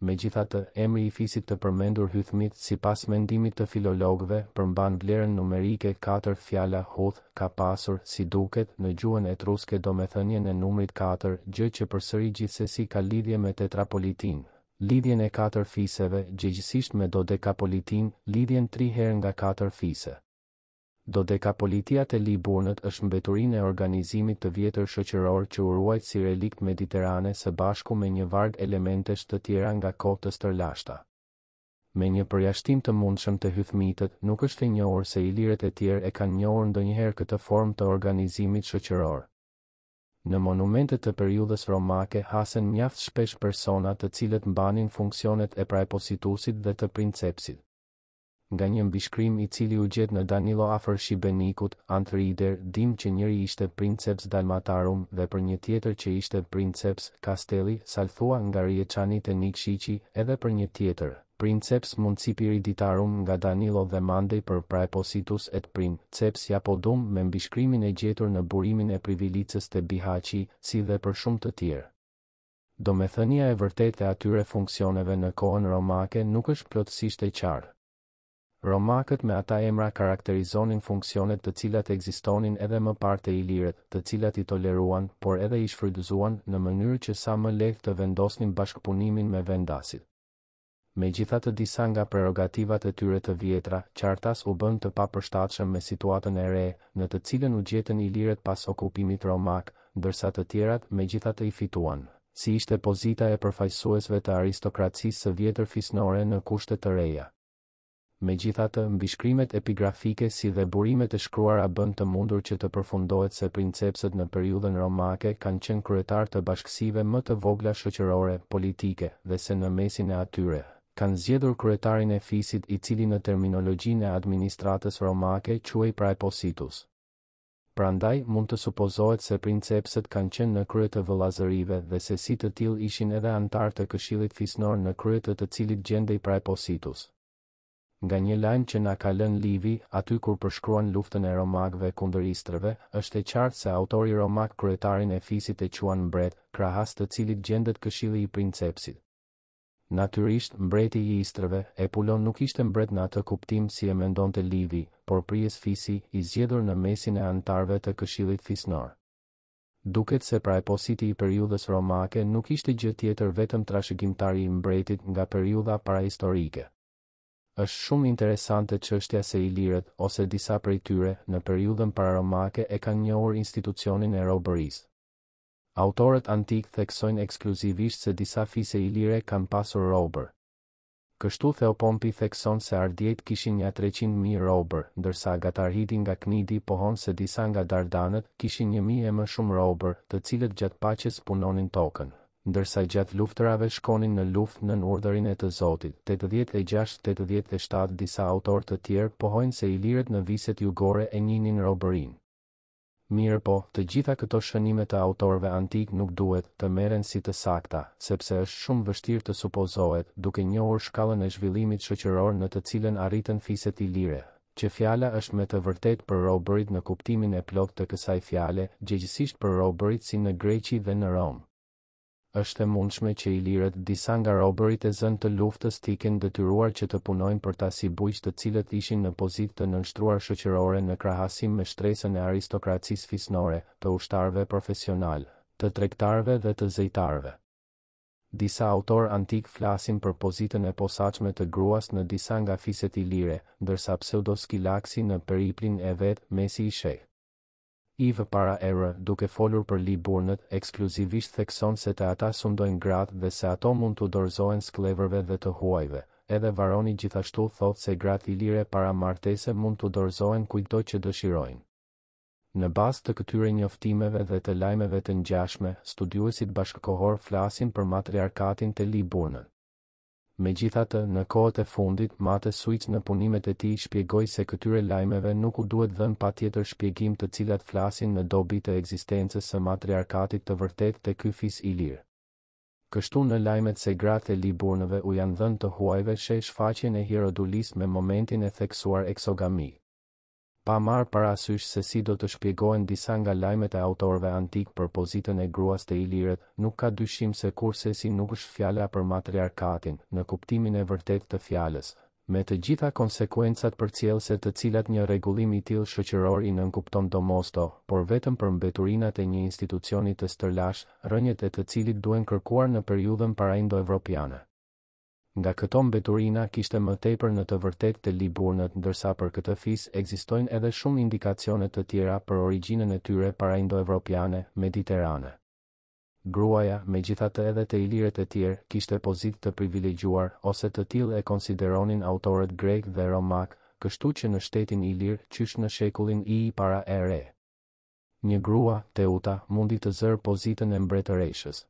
Megjithatë, emri i fisit të përmendur hythmit sipas mendimit të filologëve përmban vlerën numerike 4 fjala huth ka pasur si duket në gjuhën etruske domethënien e numrit 4, gjë që përsëri gjithsesi ka lidhje me tetrapolitin, lidhjen e 4 fiseve, gjithsesi me dodekapolitin, lidhjen 3 herë nga 4 fise. Dodekapolitia te Liburnët është mbeturinë e organizimit të vjetër shoqëror që u ruajt si relikt mediterane së bashku me një varg elementesh të tjera nga kohë të stërlashta. Me një përjashtim të mundshëm të hythmitët, nuk është e njohur se ilirët e tjerë e kanë njohur ndonjëherë këtë formë të organizimit shoqëror. Në monumentet të periudhës romake hasen mjaft shpesh persona të cilët mbanin funksionet e praepositusit dhe të princepsit. Nga një mbishkrim i cili u gjet në Danilo afër Shibenikut, Antrider dim që njëri ishte princeps Dalmatarum dhe për një tjetër që ishte princeps Castelli Salthua nga Rieçani te Nikšiçi, edhe për një tjetër, princeps Municipalitarum nga Danilo dhe Mandej për praepositus et princeps Japodum me mbishkrimin e gjetur në burimin e Privilicës te Bihaqi, si dhe për shumë të tjerë. Domethënia e vërtetë e atyre funksioneve në kohën romake nuk është plotësisht e qartë. Romakët me ata emra karakterizonin funksionet të cilat ekzistonin edhe më parë te ilirët, të cilat i toleruan, por edhe i shfrytëzuan në mënyrë që sa më lehtë të vendosnin bashkëpunimin me vendasit. Megjithatë disa nga prerogativat e tyre të vjetra, qartas u bën të papërshtatshëm me situatën e re, në të cilën u gjetën ilirët pas okupimit romak, ndërsa të tjerat megjithatë i fituan, si ishte pozita e përfaqësuesve të aristokracisë së vjetër fisnore në kushte të reja. Megjithatë, mbishkrimet epigrafike si dhe burimet e shkruara bën të mundur që të përfundohet se princepsët në periudhën romake kanë qenë kryetar të bashkësive më të vogla shoqërore, politike, dhe se në mesin e atyre kanë zgjedhur kryetarin e fisit i cili në terminologjinë e administratës romake quhej praepositus. Prandaj mund të supozohet se princepsët kanë qenë në krye të vëllazërive dhe se si të tillë ishin edhe antar të këshillit fisnor në krye të cilit gjendej praepositus. Nga një lajm që na ka lënë Livi, aty kur përshkruan luftën e romakëve kundër istrëve, është e qartë se autori romak kryetarin e fisit e quan mbret, krahas të cilit gjendet këshilli i princepsit. Natyrisht, mbreti i istrëve, Epulon nuk ishte mbret në atë kuptim si e mendonte Livi, por prijes fisi i zgjedhur në mesin e antarëve të këshillit fisnor. Duket se praepositi i periudhës romake nuk ishte gjë tjetër vetëm trashëgimtari i mbretit nga periudha parahistorike. Është shumë interesante çështja se ilirët, ose disa prej tyre, në periudhën pararomake e kanë njohur institucionin e robërisë. Autorët antik theksojnë ekskluzivisht se disa fise ilire kanë pasur robër. Kështu Theopompi thekson se ardjet kishin nja 300.000 robër, ndërsa Gatarhiti nga Knidi pohon se disa nga Dardanët kishin 1.000 e më shumë robër, të cilët gjatë paqes punonin tokën, ndërsa gjatë luftërave shkonin në luftë nën urdhërin e të Zotit. 86-87 disa autor të tjerë pohojnë se ilirët në viset jugore e njinin robërinë. Mirë po, të gjitha këto shënime të autorëve antik nuk duhet të merren si të sakta, sepse është shumë vështirë të supozohet, duke njohur shkallën e zhvillimit shoqëror në të cilën arritën fiset ilire, që fjala është me të vërtet për robërit në kuptimin e plot të kësaj fjale, gjegjësisht për robërit si në Greqi dhe në Romë. Është e mundshme që ilirët disa nga robërit e zënë të luftës tiken detyruar që të punojnë për ta si bujq të cilët ishin në pozitë të nënshtruar shoqërore në krahasim me shtresën e aristokracisë fisnore, të ushtarëve profesional, të tregtarëve dhe të zejtarëve. Disa autor antik flasin për pozitën e posaçme të gruas në disa nga fiset ilire, ndërsa Pseudoskilaksi në periplin e vet mesi i sheh. Ive para erë, duke folur për Liburnët, ekskluzivisht thekson se të ata sundojnë gratë dhe se ato mund të dorëzohen skleverve dhe të huajve, edhe Varoni gjithashtu thot se gratë ilire para martese mund të dorëzohen kujdo që dëshirojnë. Në bazë të këtyre njoftimeve dhe të lajmeve të ngjashme, studiuesit bashkëkohor flasin për matriarkatin të Liburnët. Megjithatë, në kohët e fundit, Mate Suic në punimet e tij shpjegoi se këtyre lajmeve nuk u duhet dhënë patjetër shpjegim të cilat flasin në dobi të ekzistencës së matriarkatit të vërtet te ky fis ilir. Kështu në lajmet se gratë e Liburnëve u janë dhënë të huajve sheh shfaqjen e Hierodulis me momentin e theksuar eksogami. pa marë parasysh se si do të shpjegohen disa nga lajmet e autorëve antik për pozitën e gruas të Iliret, nuk ka dyshim se kurse si nuk është fjala për matriarkatin, në kuptimin e vërtet të fjalës, me të gjitha konsekwencat përcjellëse të cilat një rregullim i tillë shoqëror i nënkupton domosto, por vetëm për mbeturinat e një institucioni të stërlash, rënjët e të cilit duhen kërkuar në periudhën paraindoevropiane. Nga këto mbeturina kishte më tepër në të vërtetë të Liburnët, ndërsa për këtë fis ekzistojnë edhe shumë indikacione të tjera për origjinën e tyre paraindoevropiane, mediterane. Gruaja, megjithatë edhe te Iliret e tjerë, kishte pozitë të privilegjuar, ose të tillë e konsideronin autorët grek dhe romak, kështu që në shtetin Ilir, qysh në shekullin I para ere. Një grua, Teuta, mundi të zërë pozitën e mbretëreshës.